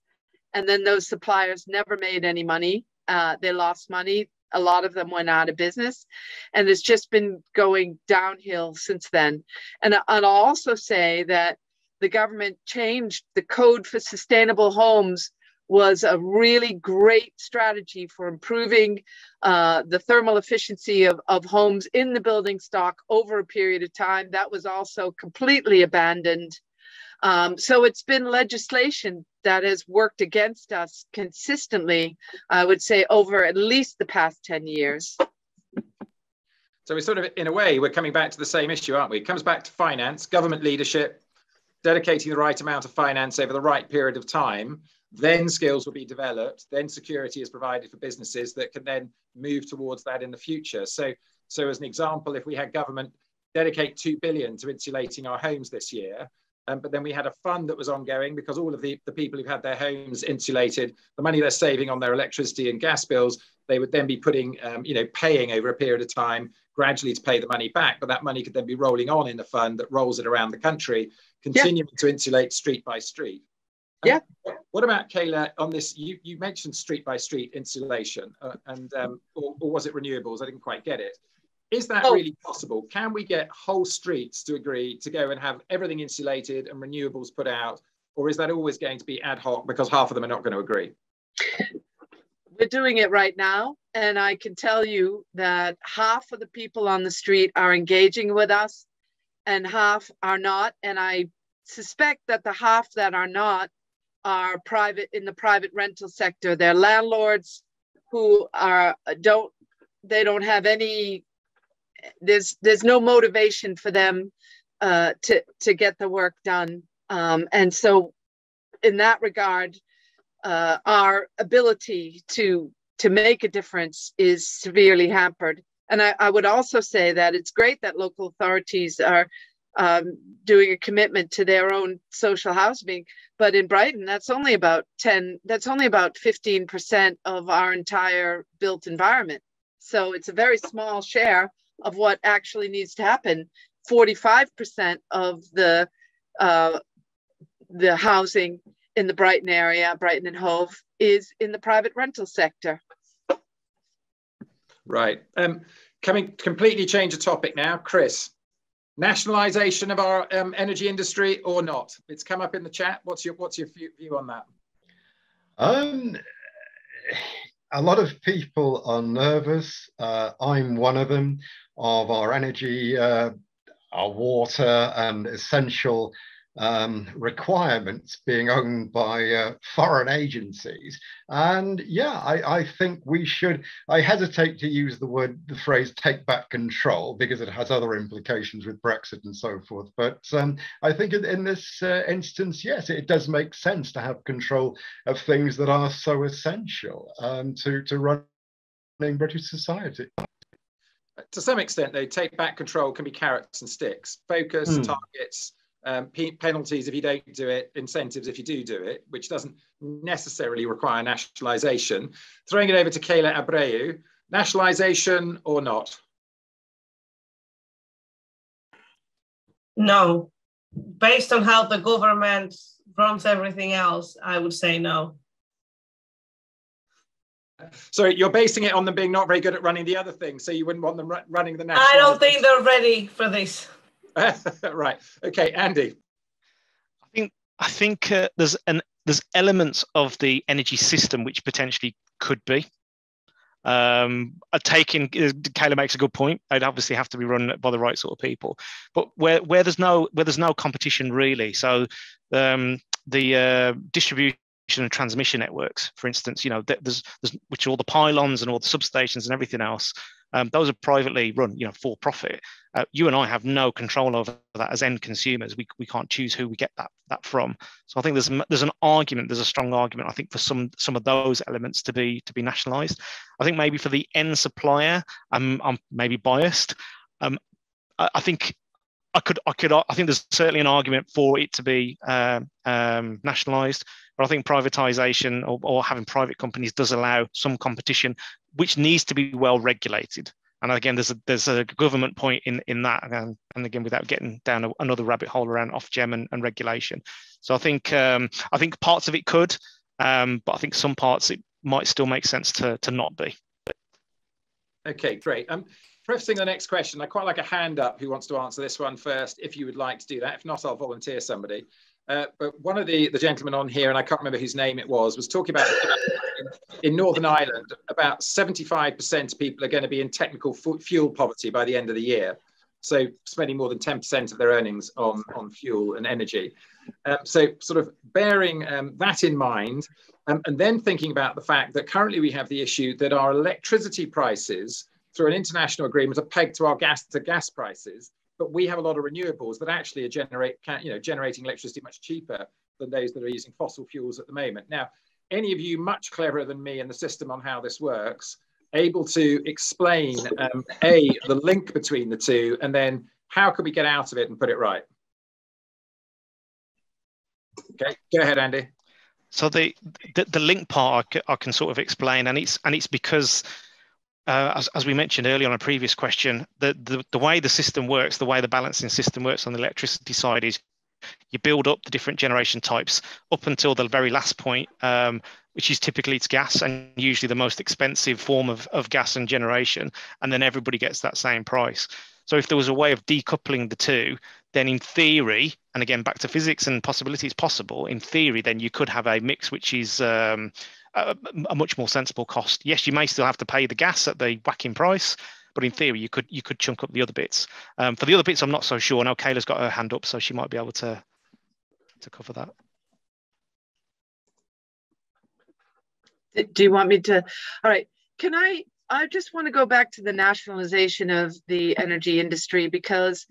And then those suppliers never made any money. They lost money. A lot of them went out of business, and it's just been going downhill since then. And I'll also say that the government changed the Code for Sustainable Homes, was a really great strategy for improving the thermal efficiency of homes in the building stock over a period of time. That was also completely abandoned. So it's been legislation that has worked against us consistently, I would say, over at least the past 10 years. So we sort of, in a way, we're coming back to the same issue, aren't we? It comes back to finance, government leadership, dedicating the right amount of finance over the right period of time. Then skills will be developed, then security is provided for businesses that can then move towards that in the future. So as an example, if we had government dedicate 2 billion to insulating our homes this year, but then we had a fund that was ongoing because all of the people who've had their homes insulated, the money they're saving on their electricity and gas bills, they would then be putting, paying over a period of time gradually to pay the money back. But that money could then be rolling on in a fund that rolls it around the country, continuing to insulate street by street. Yeah. What about, Kayla, on this, you mentioned street by street insulation or was it renewables? I didn't quite get it. Is that really possible? Can we get whole streets to agree to go and have everything insulated and renewables put out? Or is that always going to be ad hoc because half of them are not going to agree? We're doing it right now. And I can tell you that half of the people on the street are engaging with us and half are not. And I suspect that the half that are not are private, in the private rental sector. They're landlords who don't have any. There's no motivation for them to get the work done And so in that regard, our ability to make a difference is severely hampered. And I would also say that it's great that local authorities are doing a commitment to their own social housing, but in Brighton, that's only about 15% of our entire built environment. So it's a very small share of what actually needs to happen. 45% of the housing in the Brighton area, Brighton and Hove, is in the private rental sector. Right. Can we completely change the topic now? Chris, nationalisation of our energy industry or not? It's come up in the chat. What's your view on that? A lot of people are nervous. I'm one of them, of our energy, our water and essential requirements being owned by foreign agencies. And yeah, I think we should, I hesitate to use the phrase take back control, because it has other implications with Brexit and so forth. But I think in this instance, yes, it does make sense to have control of things that are so essential to running British society. To some extent, though, take back control can be carrots and sticks, focus, targets, penalties if you don't do it, incentives if you do it, which doesn't necessarily require nationalisation. Throwing it over to Keila Abreu, nationalisation or not? No. Based on how the government runs everything else, I would say no. So you're basing it on them being not very good at running the other thing, so you wouldn't want them running the national... I don't think they're ready for this. Right. Okay, Andy. I think there's elements of the energy system which potentially could be. Kayla makes a good point. They'd obviously have to be run by the right sort of people. But where there's no competition really. So the distribution and transmission networks, for instance, you know, there's which are all the pylons and all the substations and everything else. Those are privately run, you know, for profit. You and I have no control over that as end consumers. We can't choose who we get that from. So I think there's a strong argument, I think, for some of those elements to be nationalised. I think maybe for the end supplier, I'm maybe biased. I think there's certainly an argument for it to be nationalised. But I think privatisation or having private companies does allow some competition, which needs to be well regulated. And again, there's a government point in that. And again, without getting down another rabbit hole around Ofgem and regulation. So I think parts of it could, but I think some parts it might still make sense to not be. Okay, great. Prefacing the next question, I quite like a hand up who wants to answer this one first, if you would like to do that. If not, I'll volunteer somebody. But one of the gentlemen on here, and I can't remember whose name it was talking about in Northern Ireland, about 75% of people are going to be in technical fuel poverty by the end of the year. So spending more than 10% of their earnings on fuel and energy. So sort of bearing that in mind, and then thinking about the fact that currently we have the issue that our electricity prices through an international agreement are pegged to our gas prices. But we have a lot of renewables that actually are generating electricity much cheaper than those that are using fossil fuels at the moment. Now, any of you much cleverer than me in the system on how this works, able to explain, the link between the two, and then how can we get out of it and put it right? Okay, go ahead, Andy. So the link part I can sort of explain, and it's because... As we mentioned earlier on a previous question, the way the system works, the way the balancing system works on the electricity side is you build up the different generation types up until the very last point, which is typically it's gas, and usually the most expensive form of gas and generation, and then everybody gets that same price. So if there was a way of decoupling the two, then in theory, and again, back to physics and possibilities possible, in theory, then you could have a mix which is... a much more sensible cost. Yes, you may still have to pay the gas at the whacking price, but in theory, you could chunk up the other bits. For the other bits, I'm not so sure. Now, Kayla's got her hand up, so she might be able to cover that. Do you want me to? All right. Can I just want to go back to the nationalization of the energy industry, because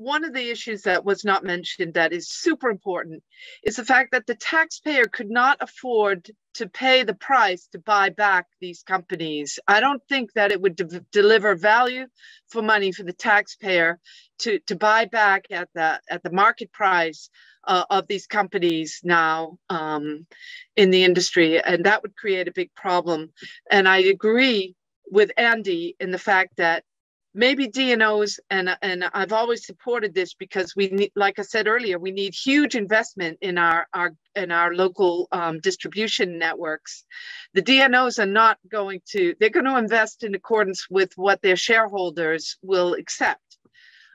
one of the issues that was not mentioned that is super important is the fact that the taxpayer could not afford to pay the price to buy back these companies. I don't think that it would deliver value for money for the taxpayer to buy back at the market price of these companies now in the industry, and that would create a big problem. And I agree with Andy in the fact that maybe DNOs, and I've always supported this because we need, like I said earlier, we need huge investment in our local distribution networks. The DNOs are not going to, they're going to invest in accordance with what their shareholders will accept.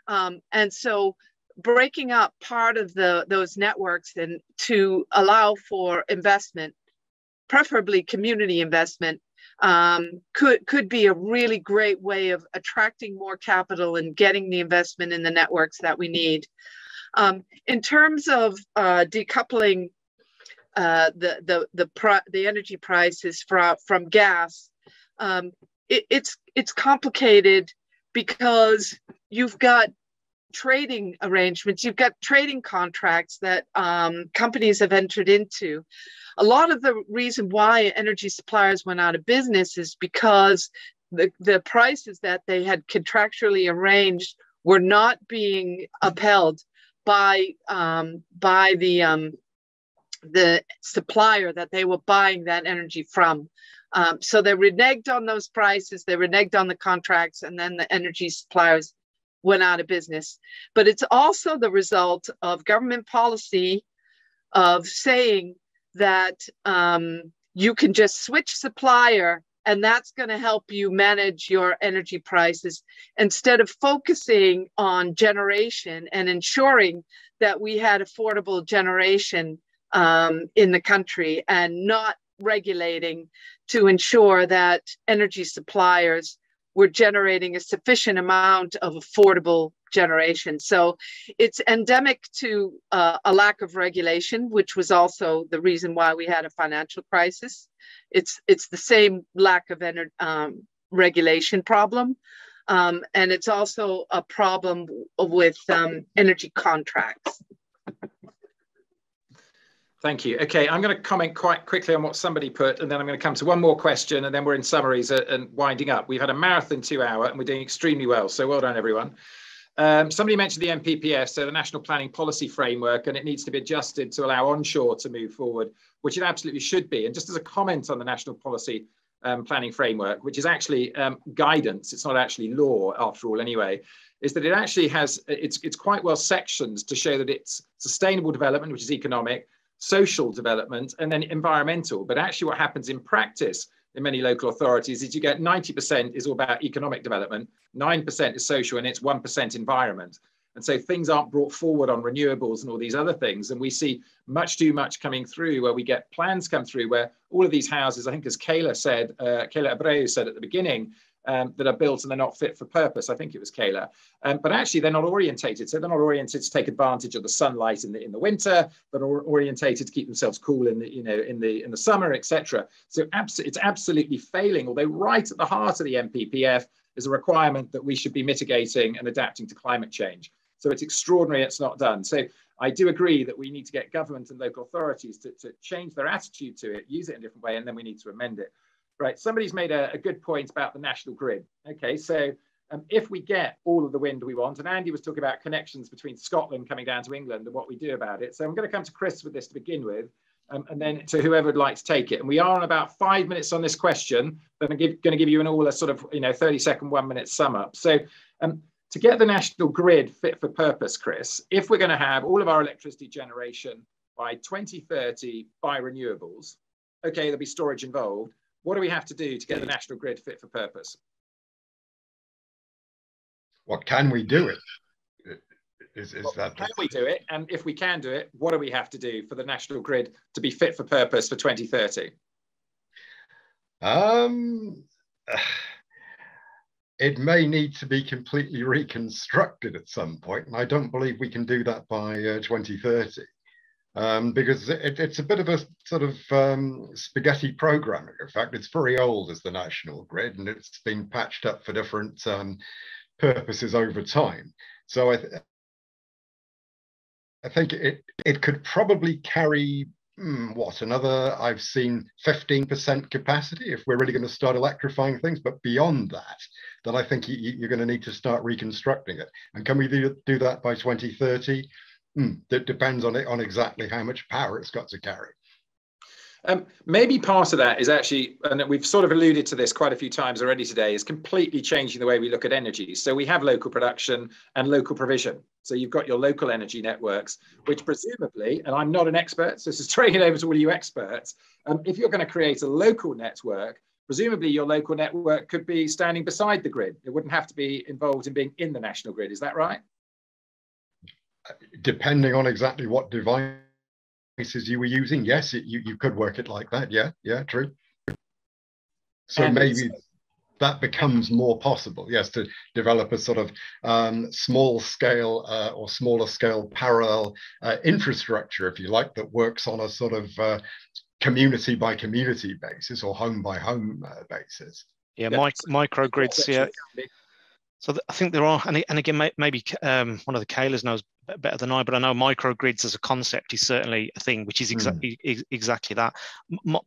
And so breaking up part of those networks and to allow for investment, preferably community investment, could be a really great way of attracting more capital and getting the investment in the networks that we need. In terms of decoupling the energy prices from gas, it's complicated because you've got trading arrangements, you've got trading contracts that companies have entered into. A lot of the reason why energy suppliers went out of business is because the prices that they had contractually arranged were not being upheld by the supplier that they were buying that energy from. So they reneged on those prices, they reneged on the contracts, and then the energy suppliers went out of business. But it's also the result of government policy of saying that you can just switch supplier and that's going to help you manage your energy prices, instead of focusing on generation and ensuring that we had affordable generation in the country, and not regulating to ensure that energy suppliers were generating a sufficient amount of affordable generation. So it's endemic to a lack of regulation, which was also the reason why we had a financial crisis. It's the same lack of regulation problem. And it's also a problem with energy contracts. Thank you. Okay, I'm going to comment quite quickly on what somebody put, and then I'm going to come to one more question, and then we're in summaries and winding up. We've had a marathon 2 hour and we're doing extremely well, so well done everyone. Somebody mentioned the NPPF, so the National Planning Policy Framework, and it needs to be adjusted to allow onshore to move forward, which it absolutely should be. And just as a comment on the National Policy Planning Framework, which is actually guidance, it's not actually law after all anyway, is that it actually has, it's quite well sectioned to show that it's sustainable development, which is economic, social development, and then environmental. But actually what happens in practice in many local authorities is you get 90% is all about economic development, 9% is social, and it's 1% environment. And so things aren't brought forward on renewables and all these other things. And we see much too much coming through, where we get plans come through where all of these houses, I think as Kayla said, Keila Abreu said at the beginning, that are built and they're not fit for purpose. I think it was Kayla. But actually they're not orientated. So they're not oriented to take advantage of the sunlight in the winter, but are orientated to keep themselves cool in the summer, etc. So it's absolutely failing, although right at the heart of the NPPF is a requirement that we should be mitigating and adapting to climate change. So it's extraordinary it's not done. So I do agree that we need to get government and local authorities to change their attitude to it, use it in a different way, and then we need to amend it. Right, somebody's made a good point about the national grid. Okay, so if we get all of the wind we want, and Andy was talking about connections between Scotland coming down to England and what we do about it. So I'm going to come to Chris with this to begin with, and then to whoever would like to take it. And we are on about 5 minutes on this question, but I'm going to give you a sort of 30-second, 1 minute sum up. So to get the national grid fit for purpose, Chris, if we're going to have all of our electricity generation by 2030 by renewables, okay, there'll be storage involved. What do we have to do to get the national grid fit for purpose? Well, can we do it? Can we do it? And if we can do it, what do we have to do for the national grid to be fit for purpose for 2030? It may need to be completely reconstructed at some point, and I don't believe we can do that by 2030. Because it's a bit of a sort of spaghetti programming. In fact, it's very old as the national grid, and it's been patched up for different purposes over time. So I think it could probably carry, I've seen 15% capacity if we're really going to start electrifying things. But beyond that, then I think you're going to need to start reconstructing it. And can we do that by 2030? That depends on exactly how much power it's got to carry. Maybe part of that is actually, and we've sort of alluded to this quite a few times already today, is completely changing the way we look at energy. So we have local production and local provision. So you've got your local energy networks, which presumably, and I'm not an expert, so this is throwing it over to all you experts, if you're going to create a local network, presumably your local network could be standing beside the grid. It wouldn't have to be involved in being in the national grid. Is that right? Depending on exactly what device you were using, yes, you could work it like that. Yeah, true. So maybe that becomes more possible, yes, to develop a sort of small scale or smaller scale parallel infrastructure, if you like, that works on a sort of community by community basis or home by home basis. Yeah, microgrids, yeah. So I think there are, and again, maybe one of the Kaylas knows better than I, but I know microgrids as a concept is certainly a thing, which is exactly that.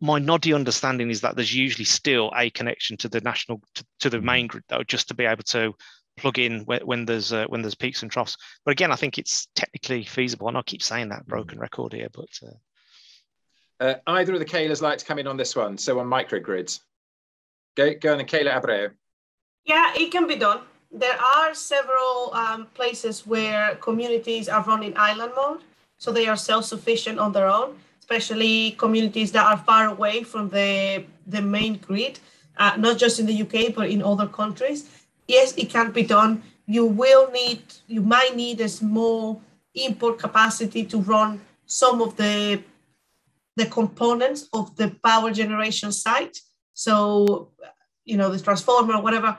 My noddy understanding is that there's usually still a connection to the national, to the main grid, though, just to be able to plug in when there's peaks and troughs. But again, I think it's technically feasible, and I keep saying that broken record here. But either of the Kaylas like to come in on this one, so on microgrids, go on, Keila Abreu. Yeah, it can be done. There are several places where communities are running island mode, so they are self-sufficient on their own, especially communities that are far away from the main grid, not just in the UK, but in other countries. Yes, it can be done. You might need a small import capacity to run some of the components of the power generation site. So, you know, the transformer, whatever,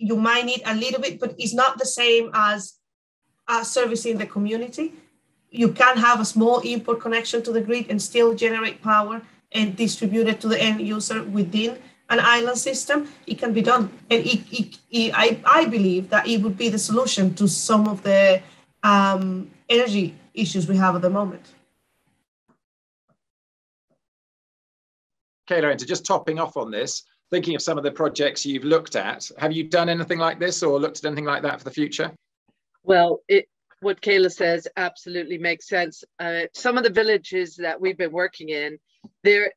you might need a little bit, but it's not the same as servicing the community. You can have a small import connection to the grid and still generate power and distribute it to the end user within an island system. It can be done. And I believe that it would be the solution to some of the energy issues we have at the moment. Kayla, and just topping off on this, thinking of some of the projects you've looked at, have you done anything like this or looked at anything like that for the future? Well, what Kayla says absolutely makes sense. Some of the villages that we've been working in, their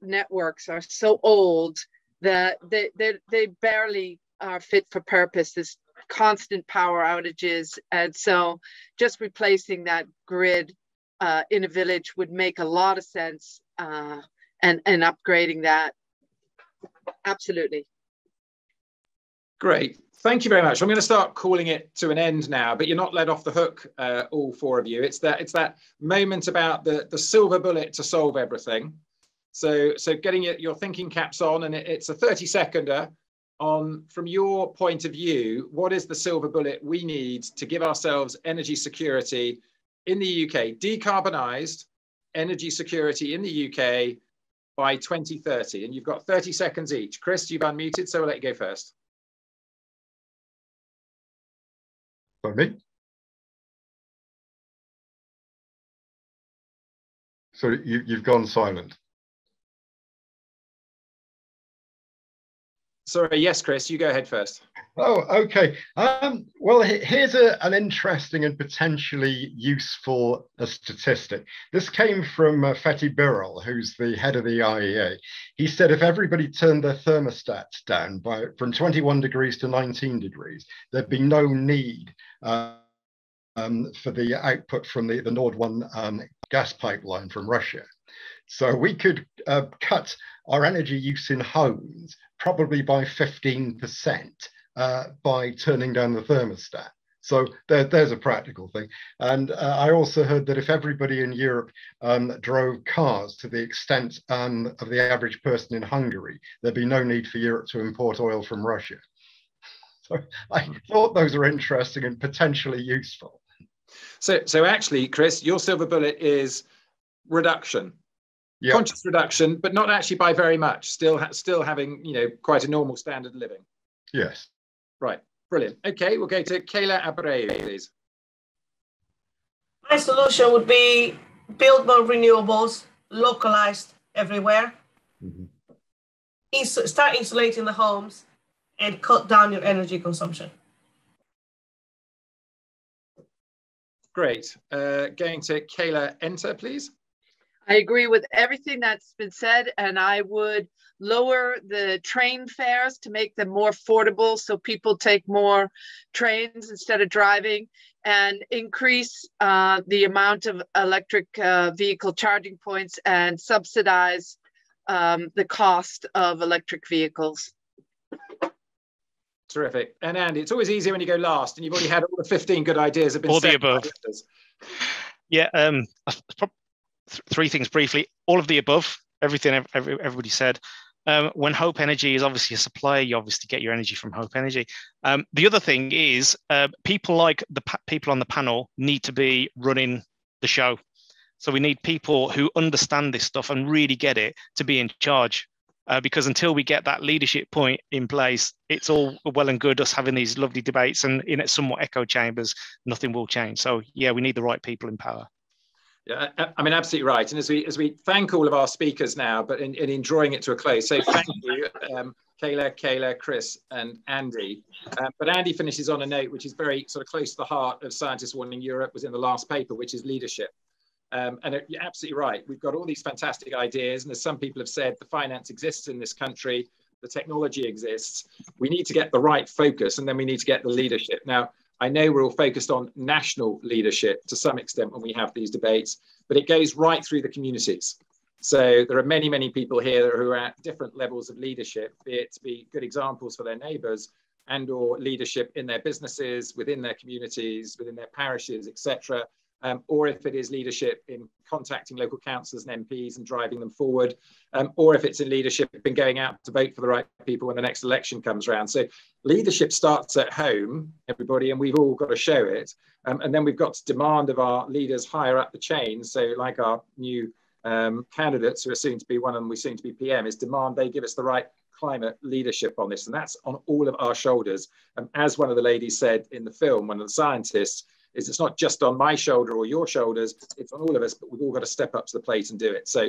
networks are so old that they barely are fit for purpose. There's constant power outages, and so just replacing that grid in a village would make a lot of sense, and upgrading that. Absolutely. Great. Thank you very much. I'm going to start calling it to an end now, but you're not let off the hook, all four of you. It's that moment about the silver bullet to solve everything. So getting your thinking caps on, and it's a 30-seconder on, from your point of view, what is the silver bullet we need to give ourselves energy security in the UK, decarbonised energy security in the UK, by 2030, and you've got 30 seconds each. Chris, you've unmuted, so I'll let you go first. Sorry. So you've gone silent. Sorry, yes, Chris, you go ahead first. Oh, okay. Well, here's an interesting and potentially useful statistic. This came from Fatih Birol, who's the head of the IEA. He said if everybody turned their thermostats down from 21 degrees to 19 degrees, there'd be no need for the output from the Nord 1 gas pipeline from Russia. So we could cut our energy use in homes probably by 15%. By turning down the thermostat. So there's a practical thing. And I also heard that if everybody in Europe drove cars to the extent of the average person in Hungary, there'd be no need for Europe to import oil from Russia. So I thought those are interesting and potentially useful. So actually, Chris, your silver bullet is reduction. Yep. Conscious reduction, but not actually by very much, still having, you know, quite a normal standard of living. Yes. Right, brilliant. Okay, we'll go to Keila Abreu, please. My solution would be build more renewables, localized everywhere, mm-hmm. Start insulating the homes, and cut down your energy consumption. Great. Going to Kayla Ente, please. I agree with everything that's been said, and I would lower the train fares to make them more affordable so people take more trains instead of driving, and increase the amount of electric vehicle charging points and subsidize the cost of electric vehicles. Terrific. And Andy, it's always easier when you go last, and you've already had all the 15 good ideas have been all said. The above. Yeah, three things briefly. All of the above, everything everybody said. When Hope Energy is obviously a supplier, you obviously get your energy from Hope Energy. The other thing is people like the people on the panel need to be running the show. So we need people who understand this stuff and really get it to be in charge. Because until we get that leadership point in place, it's all well and good us having these lovely debates and in somewhat echo chambers, nothing will change. So yeah, we need the right people in power. Yeah, I mean, absolutely right. And as we thank all of our speakers now, but in drawing it to a close, so thank you, Kayla, Chris, and Andy. But Andy finishes on a note which is very sort of close to the heart of Scientists Warning Europe, was in the last paper, which is leadership. And you're absolutely right. We've got all these fantastic ideas. And as some people have said, the finance exists in this country, the technology exists. We need to get the right focus, and then we need to get the leadership. Now, I know we're all focused on national leadership to some extent when we have these debates, but it goes right through the communities. So there are many, many people here who are at different levels of leadership, be it to be good examples for their neighbours and or leadership in their businesses, within their communities, within their parishes, etc. Or if it is leadership in contacting local councillors and MPs and driving them forward, or if it's in leadership in going out to vote for the right people when the next election comes around. So leadership starts at home, everybody, and we've all got to show it. And then we've got to demand of our leaders higher up the chain. So like our new candidates, who are soon to be one of them, we seem to be PM, is demand they give us the right climate leadership on this. And that's on all of our shoulders. As one of the ladies said in the film, one of the scientists, is it's not just on my shoulder or your shoulders, it's on all of us, but we've all got to step up to the plate and do it. So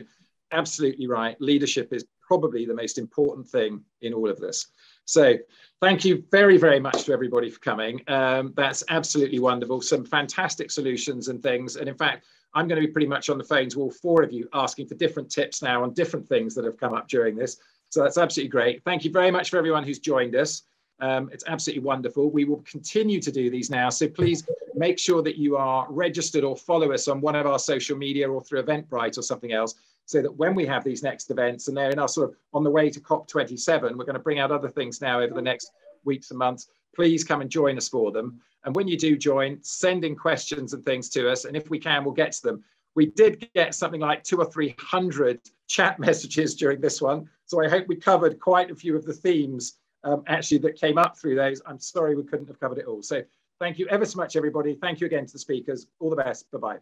absolutely right, leadership is probably the most important thing in all of this. So thank you very, very much to everybody for coming. That's absolutely wonderful, some fantastic solutions and things. And in fact, I'm going to be pretty much on the phone to all four of you asking for different tips now on different things that have come up during this. So that's absolutely great. Thank you very much for everyone who's joined us. It's absolutely wonderful. We will continue to do these now. So please make sure that you are registered or follow us on one of our social media or through Eventbrite or something else, so that when we have these next events, and they're in our sort of on the way to COP27, we're going to bring out other things now over the next weeks and months. Please come and join us for them. And when you do join, send in questions and things to us. And if we can, we'll get to them. We did get something like 200 or 300 chat messages during this one. So I hope we covered quite a few of the themes actually that came up through those. I'm sorry we couldn't have covered it all. So thank you ever so much, everybody. Thank you again to the speakers. All the best. Bye-bye.